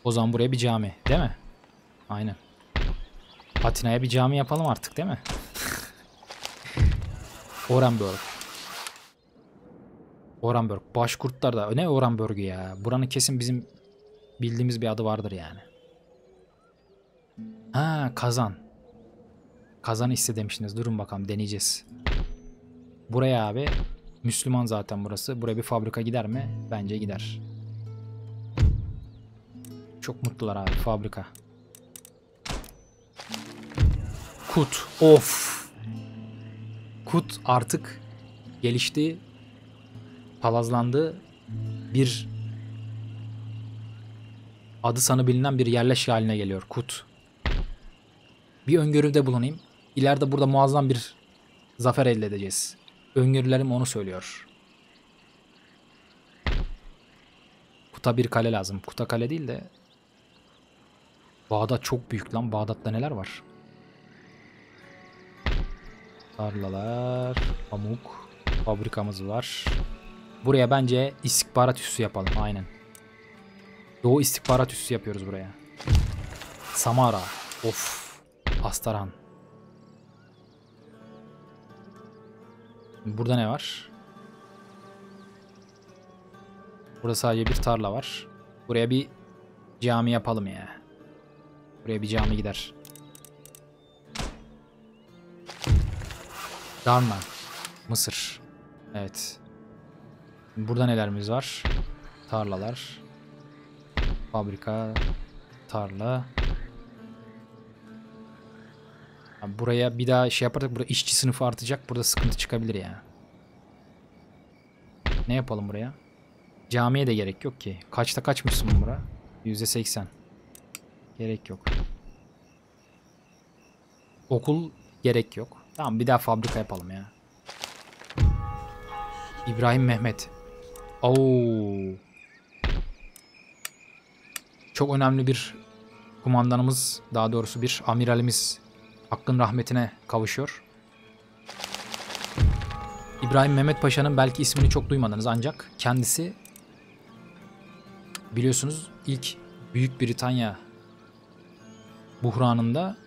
O zaman buraya bir cami. Değil mi? Aynen. Atina'ya bir cami yapalım artık değil mi? Orenburg. Orenburg. Başkurtlar da. Ne Orenburg'u ya? Buranın kesin bizim bildiğimiz bir adı vardır yani. Ha, Kazan. Kazan'ı istemiştiniz. Durun bakalım, deneyeceğiz. Buraya abi. Müslüman zaten burası. Buraya bir fabrika gider mi? Bence gider. Çok mutlular abi. Fabrika. Kut. Of. Kut artık gelişti. Palazlandı. Bir adı sanı bilinen bir yerleşke haline geliyor. Kut. Bir öngörüde bulunayım. İleride burada muazzam bir zafer elde edeceğiz. Öngörülerim onu söylüyor. Kut'a bir kale lazım. Kut'a kale değil de. Bağdat çok büyük lan. Bağdat'ta neler var? Tarlalar, pamuk, fabrikamız var. Buraya bence istihbarat üssü yapalım. Aynen. Doğu istihbarat üssü yapıyoruz buraya. Samara. Of. Astaran. Burada ne var? Burada sadece bir tarla var. Buraya bir cami yapalım ya. Buraya bir cami gider. Darna. Mısır. Evet. Burada nelerimiz var? Tarlalar. Fabrika. Tarla. Buraya bir daha şey yaparsak burada işçi sınıfı artacak. Burada sıkıntı çıkabilir ya. Ne yapalım buraya? Camiye de gerek yok ki. Kaçta kaçmışsın bura? %80. Gerek yok. Okul gerek yok. Tamam, bir daha fabrika yapalım ya. İbrahim Mehmet. Oo. Çok önemli bir kumandanımız, daha doğrusu bir amiralimiz hakkın rahmetine kavuşuyor. İbrahim Mehmet Paşa'nın belki ismini çok duymadınız ancak kendisi biliyorsunuz ilk Büyük Britanya buhranında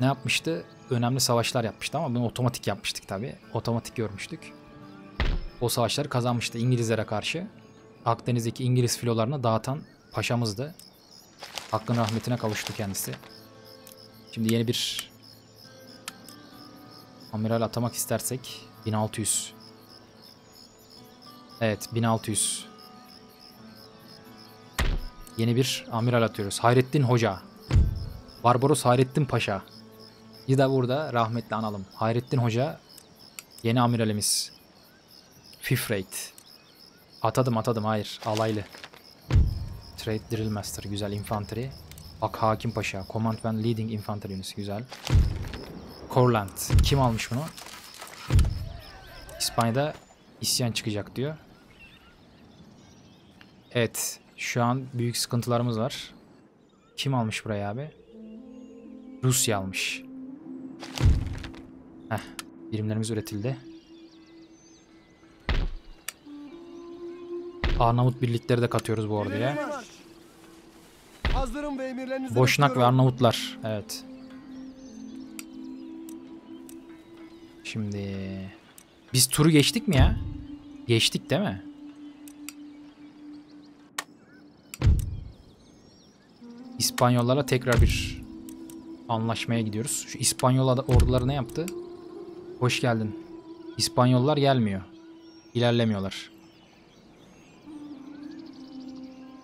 ne yapmıştı? Önemli savaşlar yapmıştı ama bunu otomatik yapmıştık tabii. Otomatik görmüştük. O savaşları kazanmıştı İngilizlere karşı. Akdeniz'deki İngiliz filolarına dağıtan paşamızdı. Hakkın rahmetine kavuştu kendisi. Şimdi yeni bir amiral atamak istersek 1600. Evet, 1600. Yeni bir amiral atıyoruz. Hayrettin Hoca. Barbaros Hayrettin Paşa. Bir de burada rahmetli analım. Hayrettin Hoca yeni amiralimiz. Fifth rate. Atadım, hayır, alaylı. Trade Drill Master, güzel. Infantry. Ak Hakim Paşa. Command Van Leading Infantry Unit, güzel. Corland. Kim almış bunu? İspanya'da isyan çıkacak diyor. Evet. Şu an büyük sıkıntılarımız var. Kim almış burayı abi? Rusya almış. Heh. Birimlerimiz üretildi. Arnavut birlikleri de katıyoruz bu orduya. Boşnak ve Arnavutlar. Evet. Şimdi biz turu geçtik mi ya? Geçtik değil mi? İspanyollarla tekrar bir anlaşmaya gidiyoruz. Şu İspanyol orduları ne yaptı? Hoş geldin. İspanyollar gelmiyor. İlerlemiyorlar.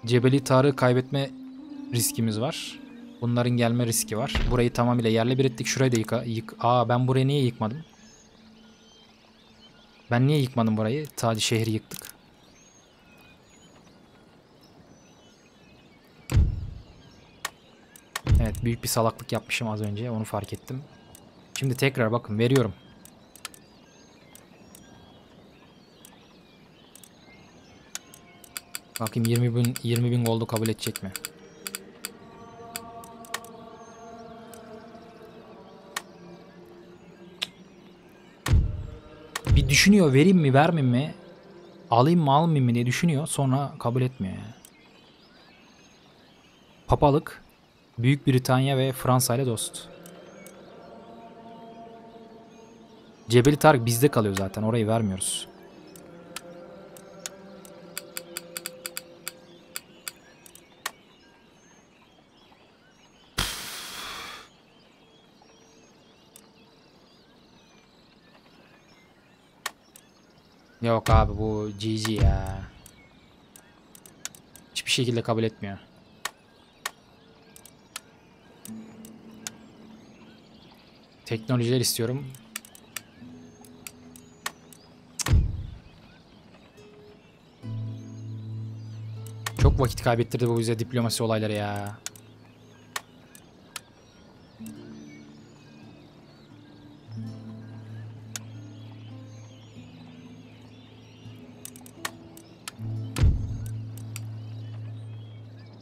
Cebeli Tarık'ı kaybetme riskimiz var. Bunların gelme riski var. Burayı tamamıyla yerle bir ettik. Şurayı da yık. Aa, ben burayı niye yıkmadım? Ben niye yıkmadım burayı? Tadi şehri yıktık. Evet, büyük bir salaklık yapmışım az önce. Onu fark ettim. Şimdi tekrar bakın veriyorum. Bakayım 20.000 gold'u kabul edecek mi? Bir düşünüyor, vereyim mi vermeyeyim mi, alayım mı almayayım mı diye düşünüyor, sonra kabul etmiyor yani. Papalık, Büyük Britanya ve Fransa ile dost. Cebeli Tarık bizde kalıyor zaten, orayı vermiyoruz. Yok abi, bu GG ya. Hiçbir şekilde kabul etmiyor. Teknolojiler istiyorum. Çok vakit kaybettirdi bu bize diplomasi olayları ya.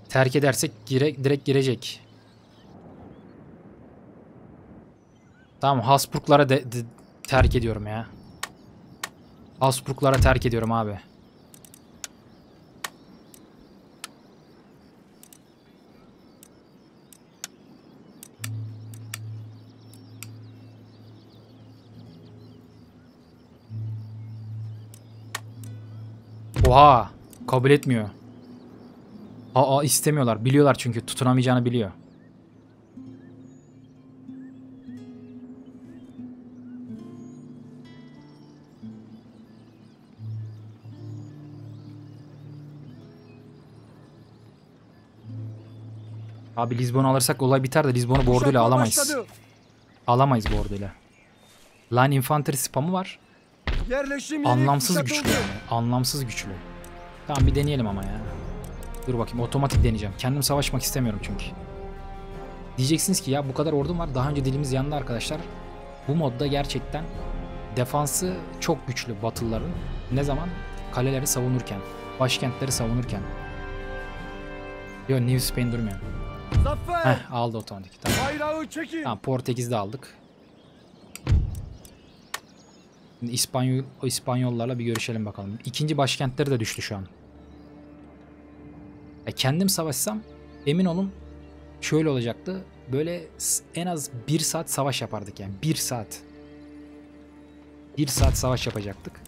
Terk edersek direkt girecek. Tamam, Habsburglara terk ediyorum ya. Habsburglara terk ediyorum abi. Oha, kabul etmiyor. Aa, istemiyorlar. Biliyorlar çünkü. Tutunamayacağını biliyor. Abi Lizbon'u alırsak olay biter de Lizbon'u borduyla alamayız. Alamayız borduyla. Line Infantry spamı var. Anlamsız güçlü yani. Anlamsız güçlü. Tamam, bir deneyelim ama ya. Dur bakayım, otomatik deneyeceğim. Kendim savaşmak istemiyorum çünkü. Diyeceksiniz ki ya bu kadar ordum var. Daha önce dilimiz yandı arkadaşlar. Bu modda gerçekten defansı çok güçlü Batılıların. Ne zaman? Kaleleri savunurken. Başkentleri savunurken. Yo, New Spain durmuyor. Heh, aldı otomatik. Tamam. Tamam, Portekiz'de aldık. Şimdi İspanyollarla bir görüşelim bakalım. İkinci başkentleri de düştü şu an. Kendim savaşsam emin olun şöyle olacaktı. Böyle en az 1 saat savaş yapardık yani. 1 saat. 1 saat savaş yapacaktık.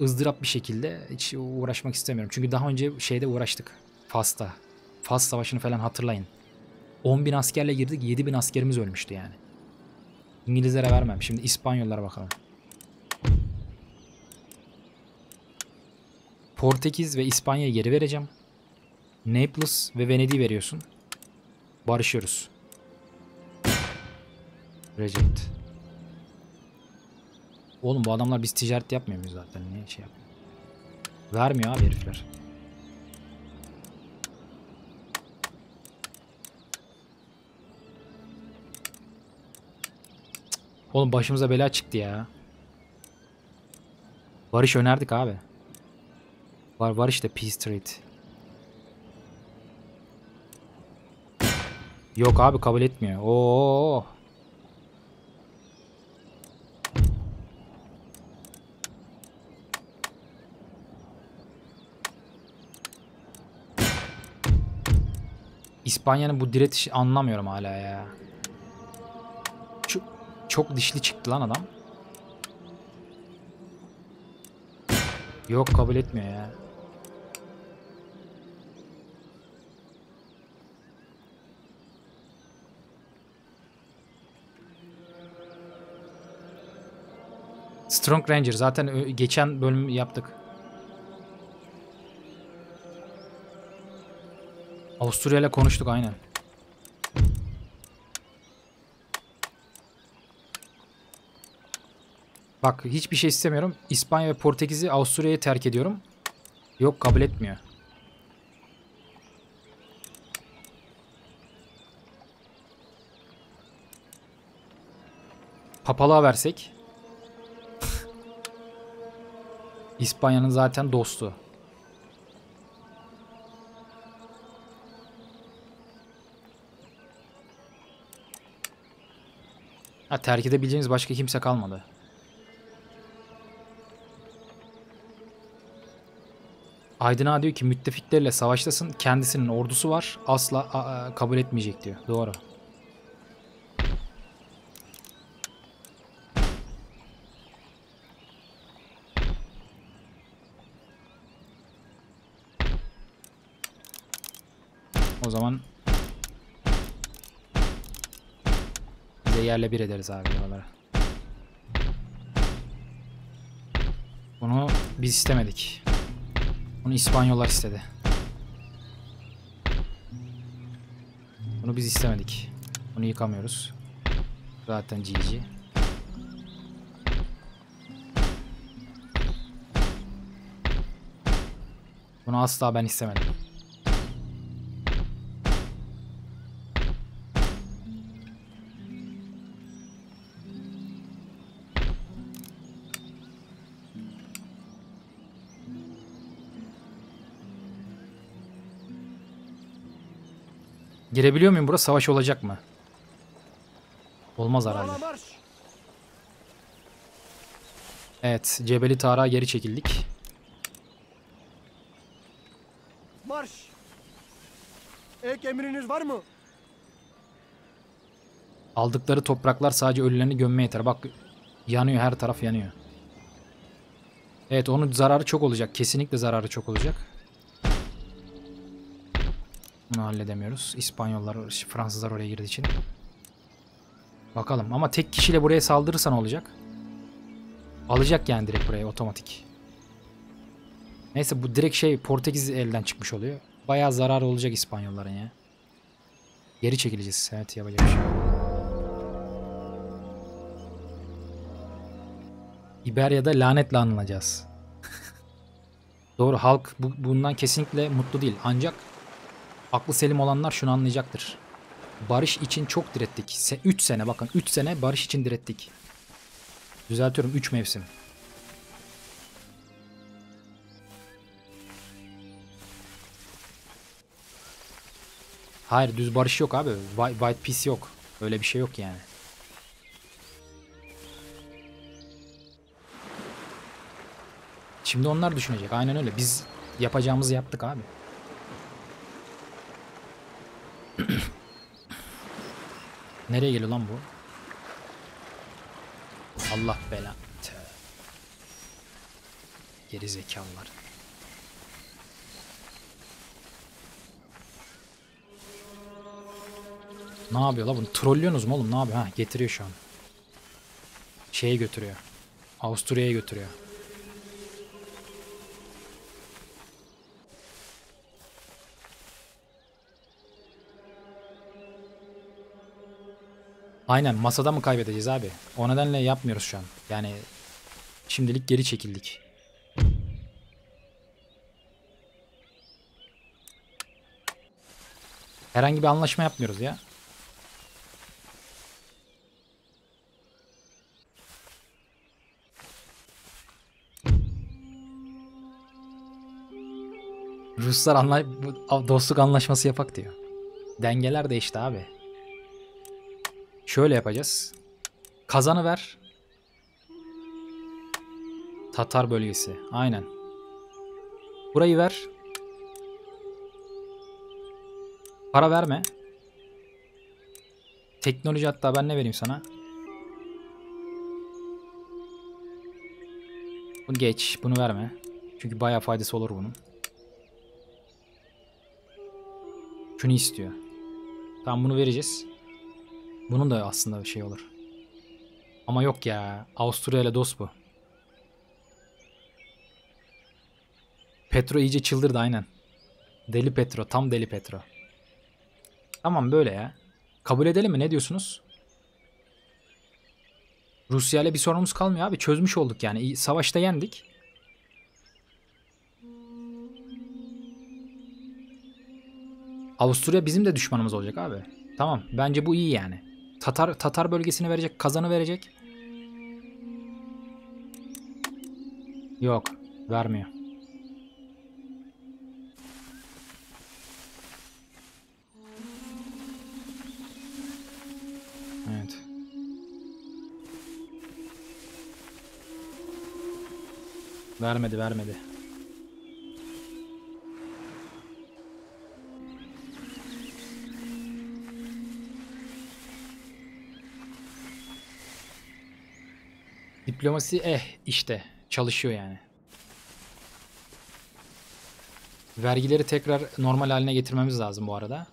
Izdırap bir şekilde hiç uğraşmak istemiyorum. Çünkü daha önce şeyde uğraştık. Fas'ta. Fas savaşını falan hatırlayın. 10.000 askerle girdik. 7.000 askerimiz ölmüştü yani. İngilizlere vermem. Şimdi İspanyollara bakalım. Portekiz ve İspanya'ya geri vereceğim. Naples ve Venedik'i veriyorsun. Barışıyoruz. Reject. Oğlum bu adamlar, biz ticaret yapmıyor muyuz zaten? Niye şey yapıyor? Vermiyor abi herifler. Oğlum başımıza bela çıktı ya. Barış önerdik abi. Var işte Peace Treaty. Yok abi, kabul etmiyor. Oo. İspanya'nın bu diretişi anlamıyorum hala ya. Çok dişli çıktı lan adam. Yok, kabul etmiyor ya. Strong Ranger zaten geçen bölüm yaptık. Avusturya ile konuştuk aynen. Bak hiçbir şey istemiyorum. İspanya ve Portekiz'i Avusturya'ya terk ediyorum. Yok, kabul etmiyor. Papalığa versek. İspanya'nın zaten dostu. Ha, terk edebileceğimiz başka kimse kalmadı. Aydın'a diyor ki müttefiklerle savaştasın. Kendisinin ordusu var. Asla kabul etmeyecek diyor. Doğru. O zaman bize yerle bir ederiz abi oraları. Bunu biz istemedik. Bunu İspanyollar istedi. Bunu biz istemedik. Bunu yıkamıyoruz. Zaten GG. Bunu asla ben istemedim. Girebiliyor muyum? Burası savaş olacak mı? Olmaz herhalde. Evet. Cebeli Tarık'a geri çekildik. Marş. Ek emriniz var mı? Aldıkları topraklar sadece ölülerini gömmeye yeter. Bak yanıyor, her taraf yanıyor. Evet, onun zararı çok olacak. Kesinlikle zararı çok olacak. Bunu halledemiyoruz. İspanyollar, Fransızlar oraya girdiği için. Bakalım ama tek kişiyle buraya saldırırsa ne olacak? Alacak yani direkt buraya otomatik. Neyse, bu direkt şey, Portekiz elden çıkmış oluyor. Bayağı zararı olacak İspanyolların ya. Geri çekileceğiz. Evet, yapacak bir şey. İberya'da lanetle anılacağız. Doğru, halk bundan kesinlikle mutlu değil. Ancak aklı selim olanlar şunu anlayacaktır. Barış için çok direttik. 3 sene, bakın 3 sene barış için direttik. Düzeltiyorum, 3 mevsim. Hayır, düz barış yok abi. White peace yok. Öyle bir şey yok yani. Şimdi onlar düşünecek. Aynen öyle. Biz yapacağımızı yaptık abi. Nereye geliyor lan bu? Allah belanı. Geri zekalılar. Ne yapıyor la bunu? Trollüyorsunuz mu oğlum? Ne yapıyor? Ha, getiriyor şu an. Şeye götürüyor. Avusturya'ya götürüyor. Aynen, masada mı kaybedeceğiz abi? O nedenle yapmıyoruz şu an. Yani şimdilik geri çekildik. Herhangi bir anlaşma yapmıyoruz ya. Ruslar dostluk anlaşması yapak diyor. Dengeler değişti abi. Şöyle yapacağız. Kazanı ver. Tatar bölgesi. Aynen. Burayı ver. Para verme. Teknoloji, hatta ben ne vereyim sana? Bunu geç. Bunu verme. Çünkü bayağı faydası olur bunun. Şunu istiyor. Tamam, bunu vereceğiz. Bunun da aslında bir şey olur. Ama yok ya. Avusturya ile dost bu. Petro iyice çıldırdı aynen. Deli Petro. Tam deli Petro. Tamam, böyle ya. Kabul edelim mi? Ne diyorsunuz? Rusya ile bir sorunumuz kalmıyor abi. Çözmüş olduk yani. Savaşta yendik. Avusturya bizim de düşmanımız olacak abi. Tamam. Bence bu iyi yani. Tatar bölgesini verecek. Kazan'ı verecek. Yok. Vermiyor. Evet. Vermedi. Diplomasi işte çalışıyor yani. Vergileri tekrar normal haline getirmemiz lazım bu arada.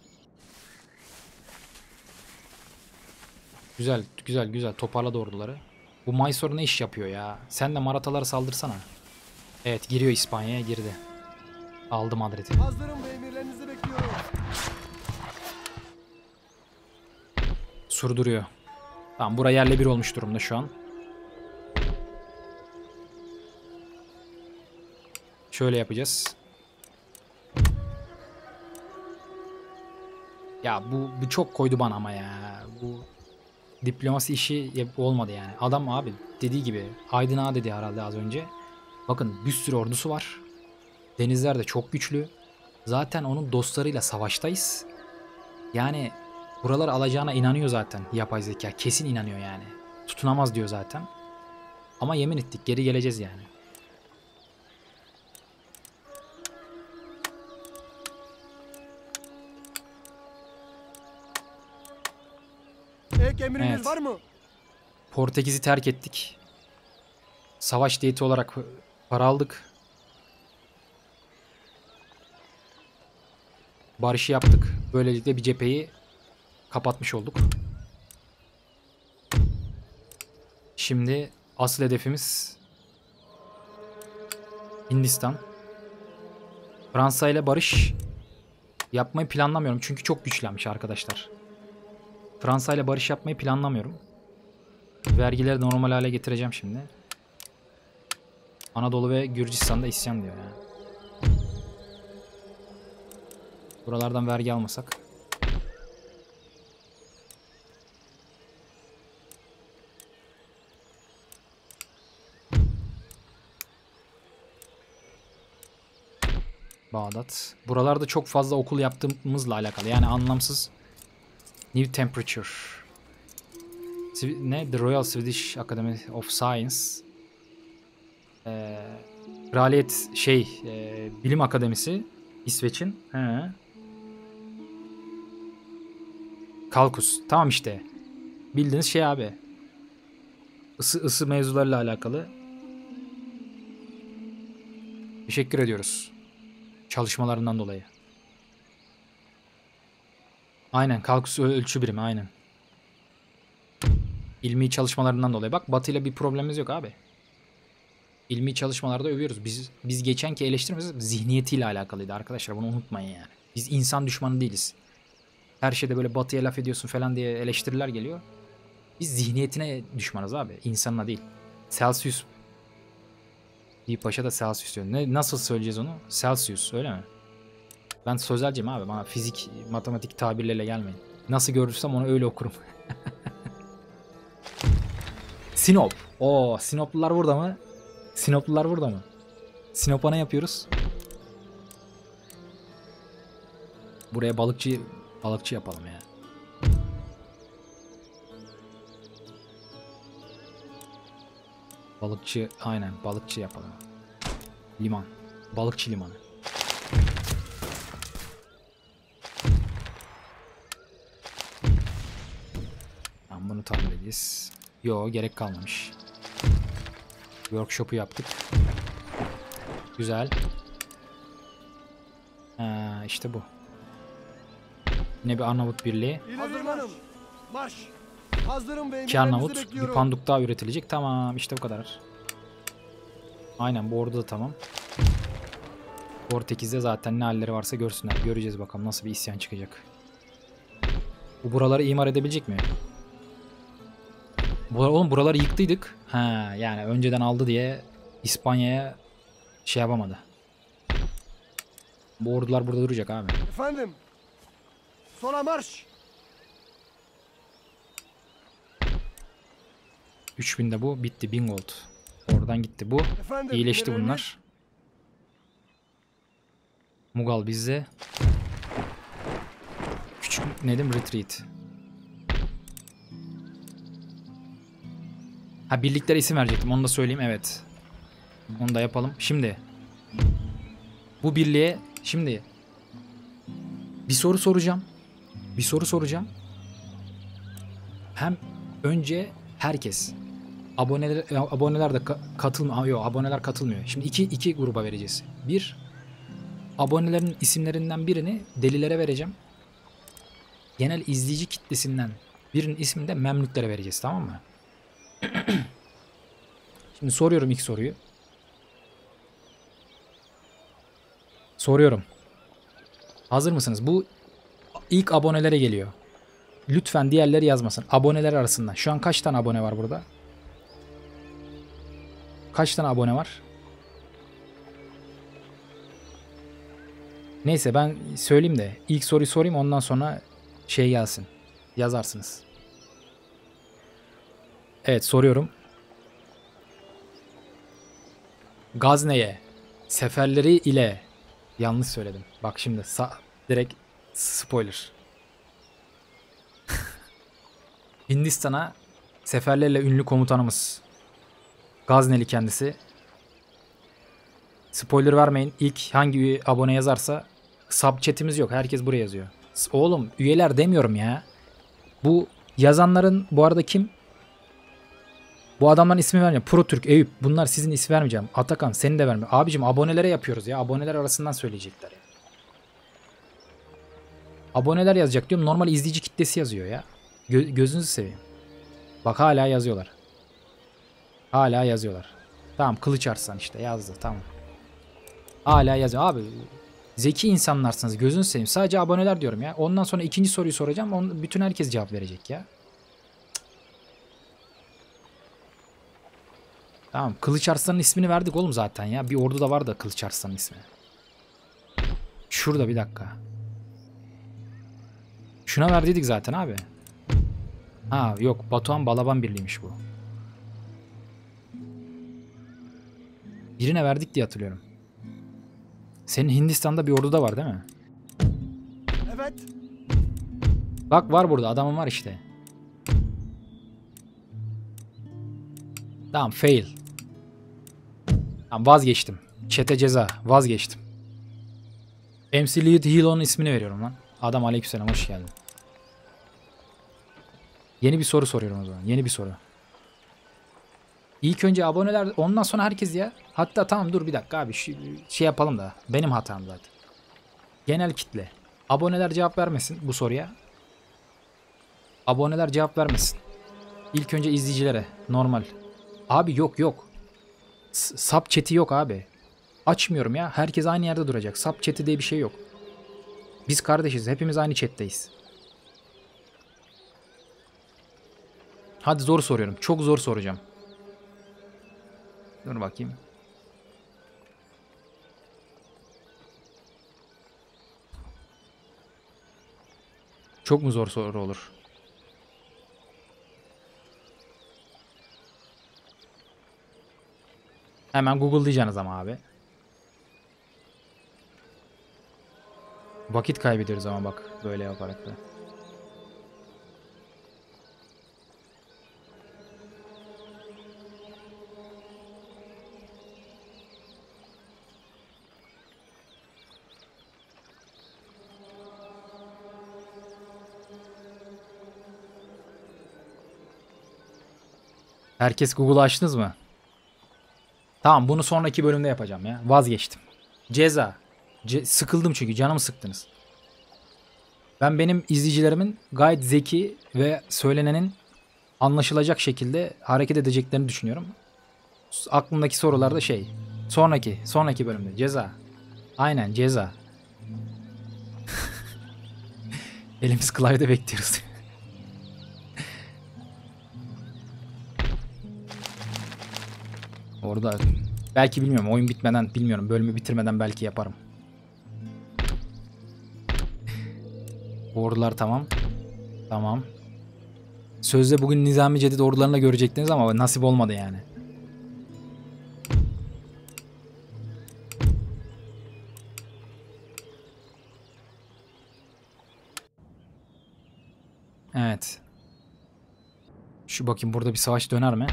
Güzel toparladı orduları. Bu Mysore ne iş yapıyor ya? Sen de Maratalara saldırsana. Evet, giriyor, İspanya'ya girdi. Aldı Madrid'i. Hazırım ve emirlerinizi bekliyorum. Sürdürüyor. Tamam, buraya yerle bir olmuş durumda şu an. Şöyle yapacağız. Ya bu çok koydu bana ama ya. Bu diplomasi işi olmadı yani. Adam abi dediği gibi, Aydın Ağa dedi herhalde az önce. Bakın bir sürü ordusu var. Denizler de çok güçlü. Zaten onun dostlarıyla savaştayız. Yani buralar alacağına inanıyor zaten yapay zeka. Kesin inanıyor yani. Tutunamaz diyor zaten. Ama yemin ettik, geri geleceğiz yani. Emriniz evet. Var mı? Portekiz'i terk ettik. Savaş diyeti olarak para aldık. Barışı yaptık. Böylelikle bir cepheyi kapatmış olduk. Şimdi asıl hedefimiz Hindistan. Fransa ile barış yapmayı planlamıyorum. Çünkü çok güçlenmiş arkadaşlar. Fransa ile barış yapmayı planlamıyorum. Vergileri normal hale getireceğim şimdi. Anadolu ve Gürcistan'da isyan diyor ya. Buralardan vergi almasak. Bağdat. Buralarda çok fazla okul yaptığımızla alakalı. Yani anlamsız. New Temperature. Ne? The Royal Swedish Academy of Science. Kraliyet Bilim Akademisi. İsveç'in. Kalkus. Tamam işte. Bildiğiniz şey abi. Isı mevzularıyla alakalı. Teşekkür ediyoruz. Çalışmalarından dolayı. Aynen. Kalkus ölçü birimi. Aynen. İlmi çalışmalarından dolayı. Bak Batı'yla bir problemimiz yok abi. İlmi çalışmalarda övüyoruz. Biz geçenki eleştirimiz zihniyetiyle alakalıydı arkadaşlar. Bunu unutmayın yani. Biz insan düşmanı değiliz. Her şeyde böyle Batı'ya laf ediyorsun falan diye eleştiriler geliyor. Biz zihniyetine düşmanız abi. İnsanına değil. Celsius. İyi Paşa da Celsius diyor. Nasıl söyleyeceğiz onu? Celsius öyle mi? Ben sözelciyim abi. Bana fizik, matematik tabirleriyle gelmeyin. Nasıl görürsem onu öyle okurum. Sinop. Oo, Sinoplular burada mı? Sinoplular burada mı? Sinop'a ne yapıyoruz? Buraya balıkçı yapalım ya. Balıkçı, aynen balıkçı yapalım. Liman. Balıkçı limanı. Tamam, bunu tamir edeceğiz. Yo, gerek kalmamış. Workshop'u yaptık. Güzel. İşte bu. Yine bir Arnavut birliği. Hazırlanın. Marş. Hazırım beyim. İki Arnavut. Bir panduk daha üretilecek. Tamam. İşte bu kadar. Aynen. Bu orada da tamam. Portekiz'de zaten ne halleri varsa görsünler. Göreceğiz bakalım. Nasıl bir isyan çıkacak. Bu buraları imar edebilecek mi? Oğlum buraları yıktıydık. Ha, yani önceden aldı diye İspanya'ya şey yapamadı. Bu ordular burada duracak abi. Efendim. Sola marş. 3000 de bu. Bitti. 1000 gold. Oradan gitti bu. Efendim, iyileşti bunlar. Mughal bizde. Küçük Nedim Retreat. Ha, birliklere isim verecektim. Onu da söyleyeyim. Evet. Onu da yapalım. Şimdi. Bu birliğe. Şimdi. Bir soru soracağım. Hem önce herkes. Aboneler de katılmıyor. Yok, aboneler katılmıyor. Şimdi iki gruba vereceğiz. Bir, abonelerin isimlerinden birini delilere vereceğim. Genel izleyici kitlesinden birinin ismini de Memlüklere vereceğiz. Tamam mı? Şimdi soruyorum ilk soruyu. Soruyorum. Hazır mısınız? Bu ilk abonelere geliyor. Lütfen diğerleri yazmasın. Aboneler arasında. Şu an kaç tane abone var burada? Kaç tane abone var? Neyse ben söyleyeyim de. İlk soruyu sorayım, ondan sonra şey gelsin. Yazarsınız. Evet, soruyorum. Gazne'ye seferleri ile, yanlış söyledim. Bak şimdi direkt spoiler. Hindistan'a seferlerle ünlü komutanımız Gazneli kendisi. Spoiler vermeyin. İlk hangi abone yazarsa, subchat'imiz yok. Herkes buraya yazıyor. Oğlum üyeler demiyorum ya. Bu yazanların bu arada kim? Bu adamların ismi vermiyor. ProTürk, Eyüp, bunlar sizin ismi vermeyeceğim. Atakan, seni de vermiyor. Abicim abonelere yapıyoruz ya. Aboneler arasından söyleyecekler. Yani. Aboneler yazacak diyorum. Normal izleyici kitlesi yazıyor ya. Gözünüzü seveyim. Bak hala yazıyorlar. Hala yazıyorlar. Tamam, Kılıç Arslan işte yazdı. Tamam. Hala yazıyor. Abi zeki insanlarsınız. Gözünüzü seveyim. Sadece aboneler diyorum ya. Ondan sonra ikinci soruyu soracağım. Bütün herkes cevap verecek ya. Tamam. Kılıç Arslan'ın ismini verdik oğlum zaten ya. Bir ordu da var da Kılıç Arslan'ın ismi. Şurada bir dakika. Şuna verdiydik zaten abi. Ha yok, Batuhan Balaban Birliği'ymiş bu. Birine verdik diye hatırlıyorum. Senin Hindistan'da bir ordu da var değil mi? Evet. Bak var burada, adamım var işte. Tamam fail. Tamam, vazgeçtim. Çete ceza, vazgeçtim. MC Lead Healon'un ismini veriyorum lan. Adam aleykümselam, hoş geldin. Yeni bir soru soruyorum o zaman. Yeni bir soru. İlk önce aboneler, ondan sonra herkes ya. Hatta tamam dur bir dakika abi, şey yapalım da. Benim hatam zaten. Genel kitle. Aboneler cevap vermesin bu soruya. Aboneler cevap vermesin. İlk önce izleyicilere. Normal. Abi yok yok. Sub chat'i yok abi. Açmıyorum ya. Herkes aynı yerde duracak. Sub chat'i diye bir şey yok. Biz kardeşiz. Hepimiz aynı chat'teyiz. Hadi zor soruyorum. Çok zor soracağım. Dur bakayım. Çok mu zor soru olur? Hemen Google diyeceğiniz ama abi. Vakit kaybediyoruz ama bak böyle yaparak da. Herkes Google'u açtınız mı? Tamam, bunu sonraki bölümde yapacağım ya. Vazgeçtim. Ceza. Sıkıldım çünkü, canımı sıktınız. Benim izleyicilerimin gayet zeki ve söylenenin anlaşılacak şekilde hareket edeceklerini düşünüyorum. Aklımdaki sorularda şey. Sonraki bölümde ceza. Aynen ceza. Elimiz klavyede bekliyoruz. Orada belki, bilmiyorum, oyun bitmeden, bilmiyorum, bölümü bitirmeden belki yaparım. Ordular tamam. Tamam. Sözde bugün Nizami Cedid ordularını da görecektiniz ama nasip olmadı yani. Evet. Şu bakayım, burada bir savaş döner mi?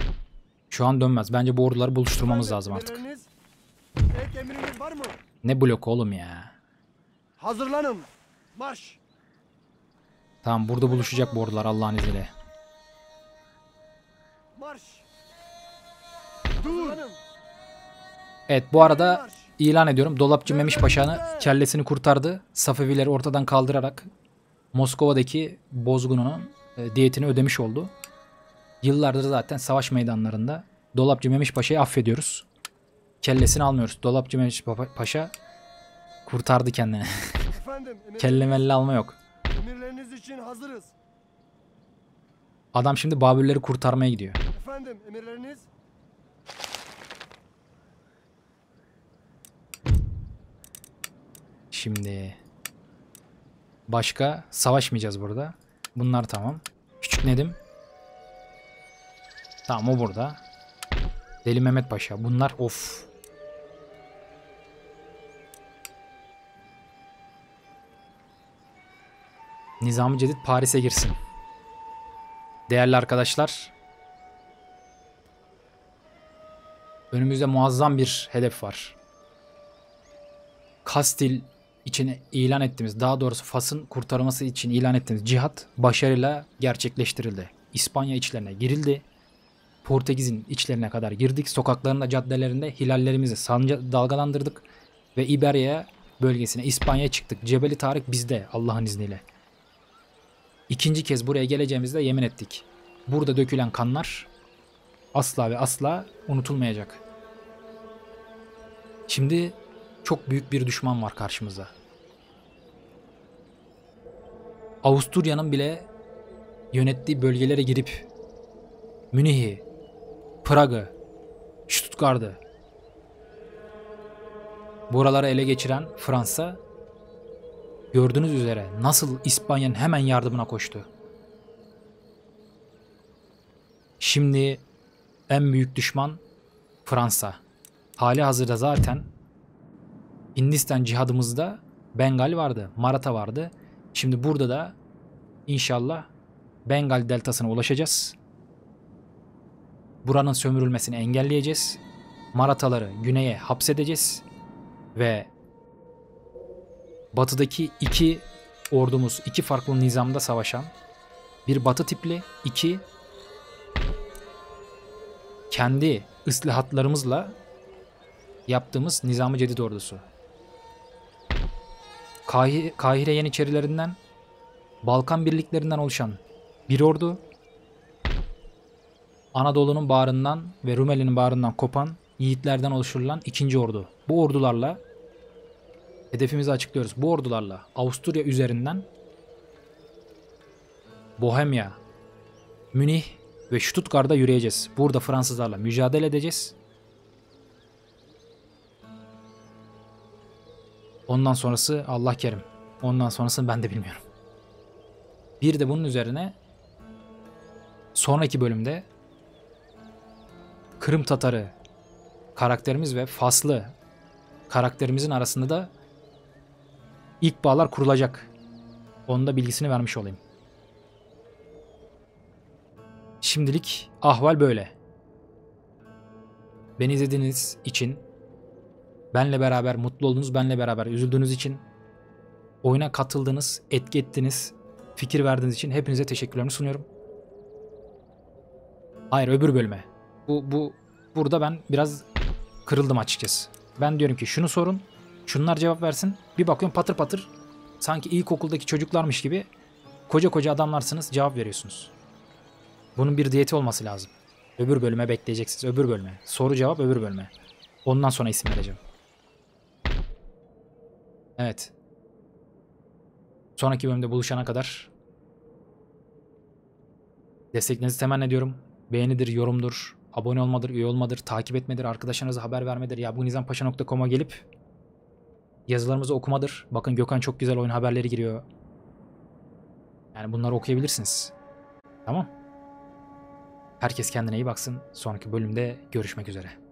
Şu an dönmez. Bence bu orduları buluşturmamız lazım artık. Ne blok oğlum ya. Hazırlanın. Marş. Tamam, burada buluşacak bu ordular Allah'ın izniyle. Marş. Dur. Evet, bu arada ilan ediyorum. Dolapçı Memiş Paşa'nın kellesini kurtardı. Safevileri ortadan kaldırarak Moskova'daki bozgununun diyetini ödemiş oldu. Yıllardır zaten savaş meydanlarında Dolapçı Memiş Paşa'yı affediyoruz. Kellesini almıyoruz. Dolapçı Memiş Paşa kurtardı kendini. Kelle melle alma yok. Emirleriniz için hazırız. Adam şimdi Babürleri kurtarmaya gidiyor. Efendim, emirleriniz? Şimdi başka savaşmayacağız burada. Bunlar tamam. Küçük Nedim. Tamam, o burada. Deli Mehmet Paşa. Bunlar of. Nizami Cedid Paris'e girsin. Değerli arkadaşlar. Önümüzde muazzam bir hedef var. Kastil için ilan ettiğimiz, daha doğrusu Fas'ın kurtarılması için ilan ettiğimiz cihat başarıyla gerçekleştirildi. İspanya içlerine girildi. Portekiz'in içlerine kadar girdik. Sokaklarında, caddelerinde hilallerimizi dalgalandırdık. Ve İberya bölgesine, İspanya'ya çıktık. Cebeli Tarık bizde Allah'ın izniyle. İkinci kez buraya geleceğimizde yemin ettik. Burada dökülen kanlar asla ve asla unutulmayacak. Şimdi çok büyük bir düşman var karşımızda. Avusturya'nın bile yönettiği bölgelere girip Münih'i, Prag'ı, Stuttgart'ı, buraları ele geçiren Fransa Gördüğünüz üzere nasıl İspanya'nın hemen yardımına koştu. Şimdi en büyük düşman Fransa. Hali hazırda zaten Hindistan cihadımızda Bengal vardı, Maratha vardı. Şimdi burada da inşallah Bengal deltasına ulaşacağız. Buranın sömürülmesini engelleyeceğiz. Marathaları güneye hapsedeceğiz. Ve batıdaki iki ordumuz, iki farklı nizamda savaşan, bir batı tipli, iki kendi ıslahatlarımızla yaptığımız Nizam-ı Cedid ordusu. Kahire Yeniçerilerinden, Balkan birliklerinden oluşan bir ordu, Anadolu'nun bağrından ve Rumeli'nin bağrından kopan yiğitlerden oluşturulan ikinci ordu. Bu ordularla hedefimizi açıklıyoruz. Bu ordularla Avusturya üzerinden Bohemya, Münih ve Stuttgart'a yürüyeceğiz. Burada Fransızlarla mücadele edeceğiz. Ondan sonrası Allah kerim. Ondan sonrasını ben de bilmiyorum. Bir de bunun üzerine sonraki bölümde Kırım Tatarı karakterimiz ve Faslı karakterimizin arasında da ilk bağlar kurulacak. Onun da bilgisini vermiş olayım. Şimdilik ahval böyle. Beni izlediğiniz için, benle beraber mutlu oldunuz, benle beraber üzüldüğünüz için, oyuna katıldınız, etki ettiniz, fikir verdiğiniz için hepinize teşekkürlerimi sunuyorum. Hayır, öbür bölüme. Burada ben biraz kırıldım açıkçası. Ben diyorum ki şunu sorun, şunlar cevap versin. Bir bakıyorum patır patır, sanki ilkokuldaki çocuklarmış gibi koca koca adamlarsınız, cevap veriyorsunuz. Bunun bir diyeti olması lazım. Öbür bölüme bekleyeceksiniz, öbür bölüme. Soru cevap öbür bölüme. Ondan sonra isim vereceğim. Evet. Sonraki bölümde buluşana kadar desteklerinizi temenni ediyorum. Beğenidir, yorumdur, abone olmadır, üye olmadır, takip etmedir, arkadaşlarınıza haber vermedir. yabunizampaşa.com'a gelip yazılarımızı okumadır. Bakın Gökhan çok güzel oyun haberleri giriyor. Yani bunları okuyabilirsiniz. Tamam. Herkes kendine iyi baksın. Sonraki bölümde görüşmek üzere.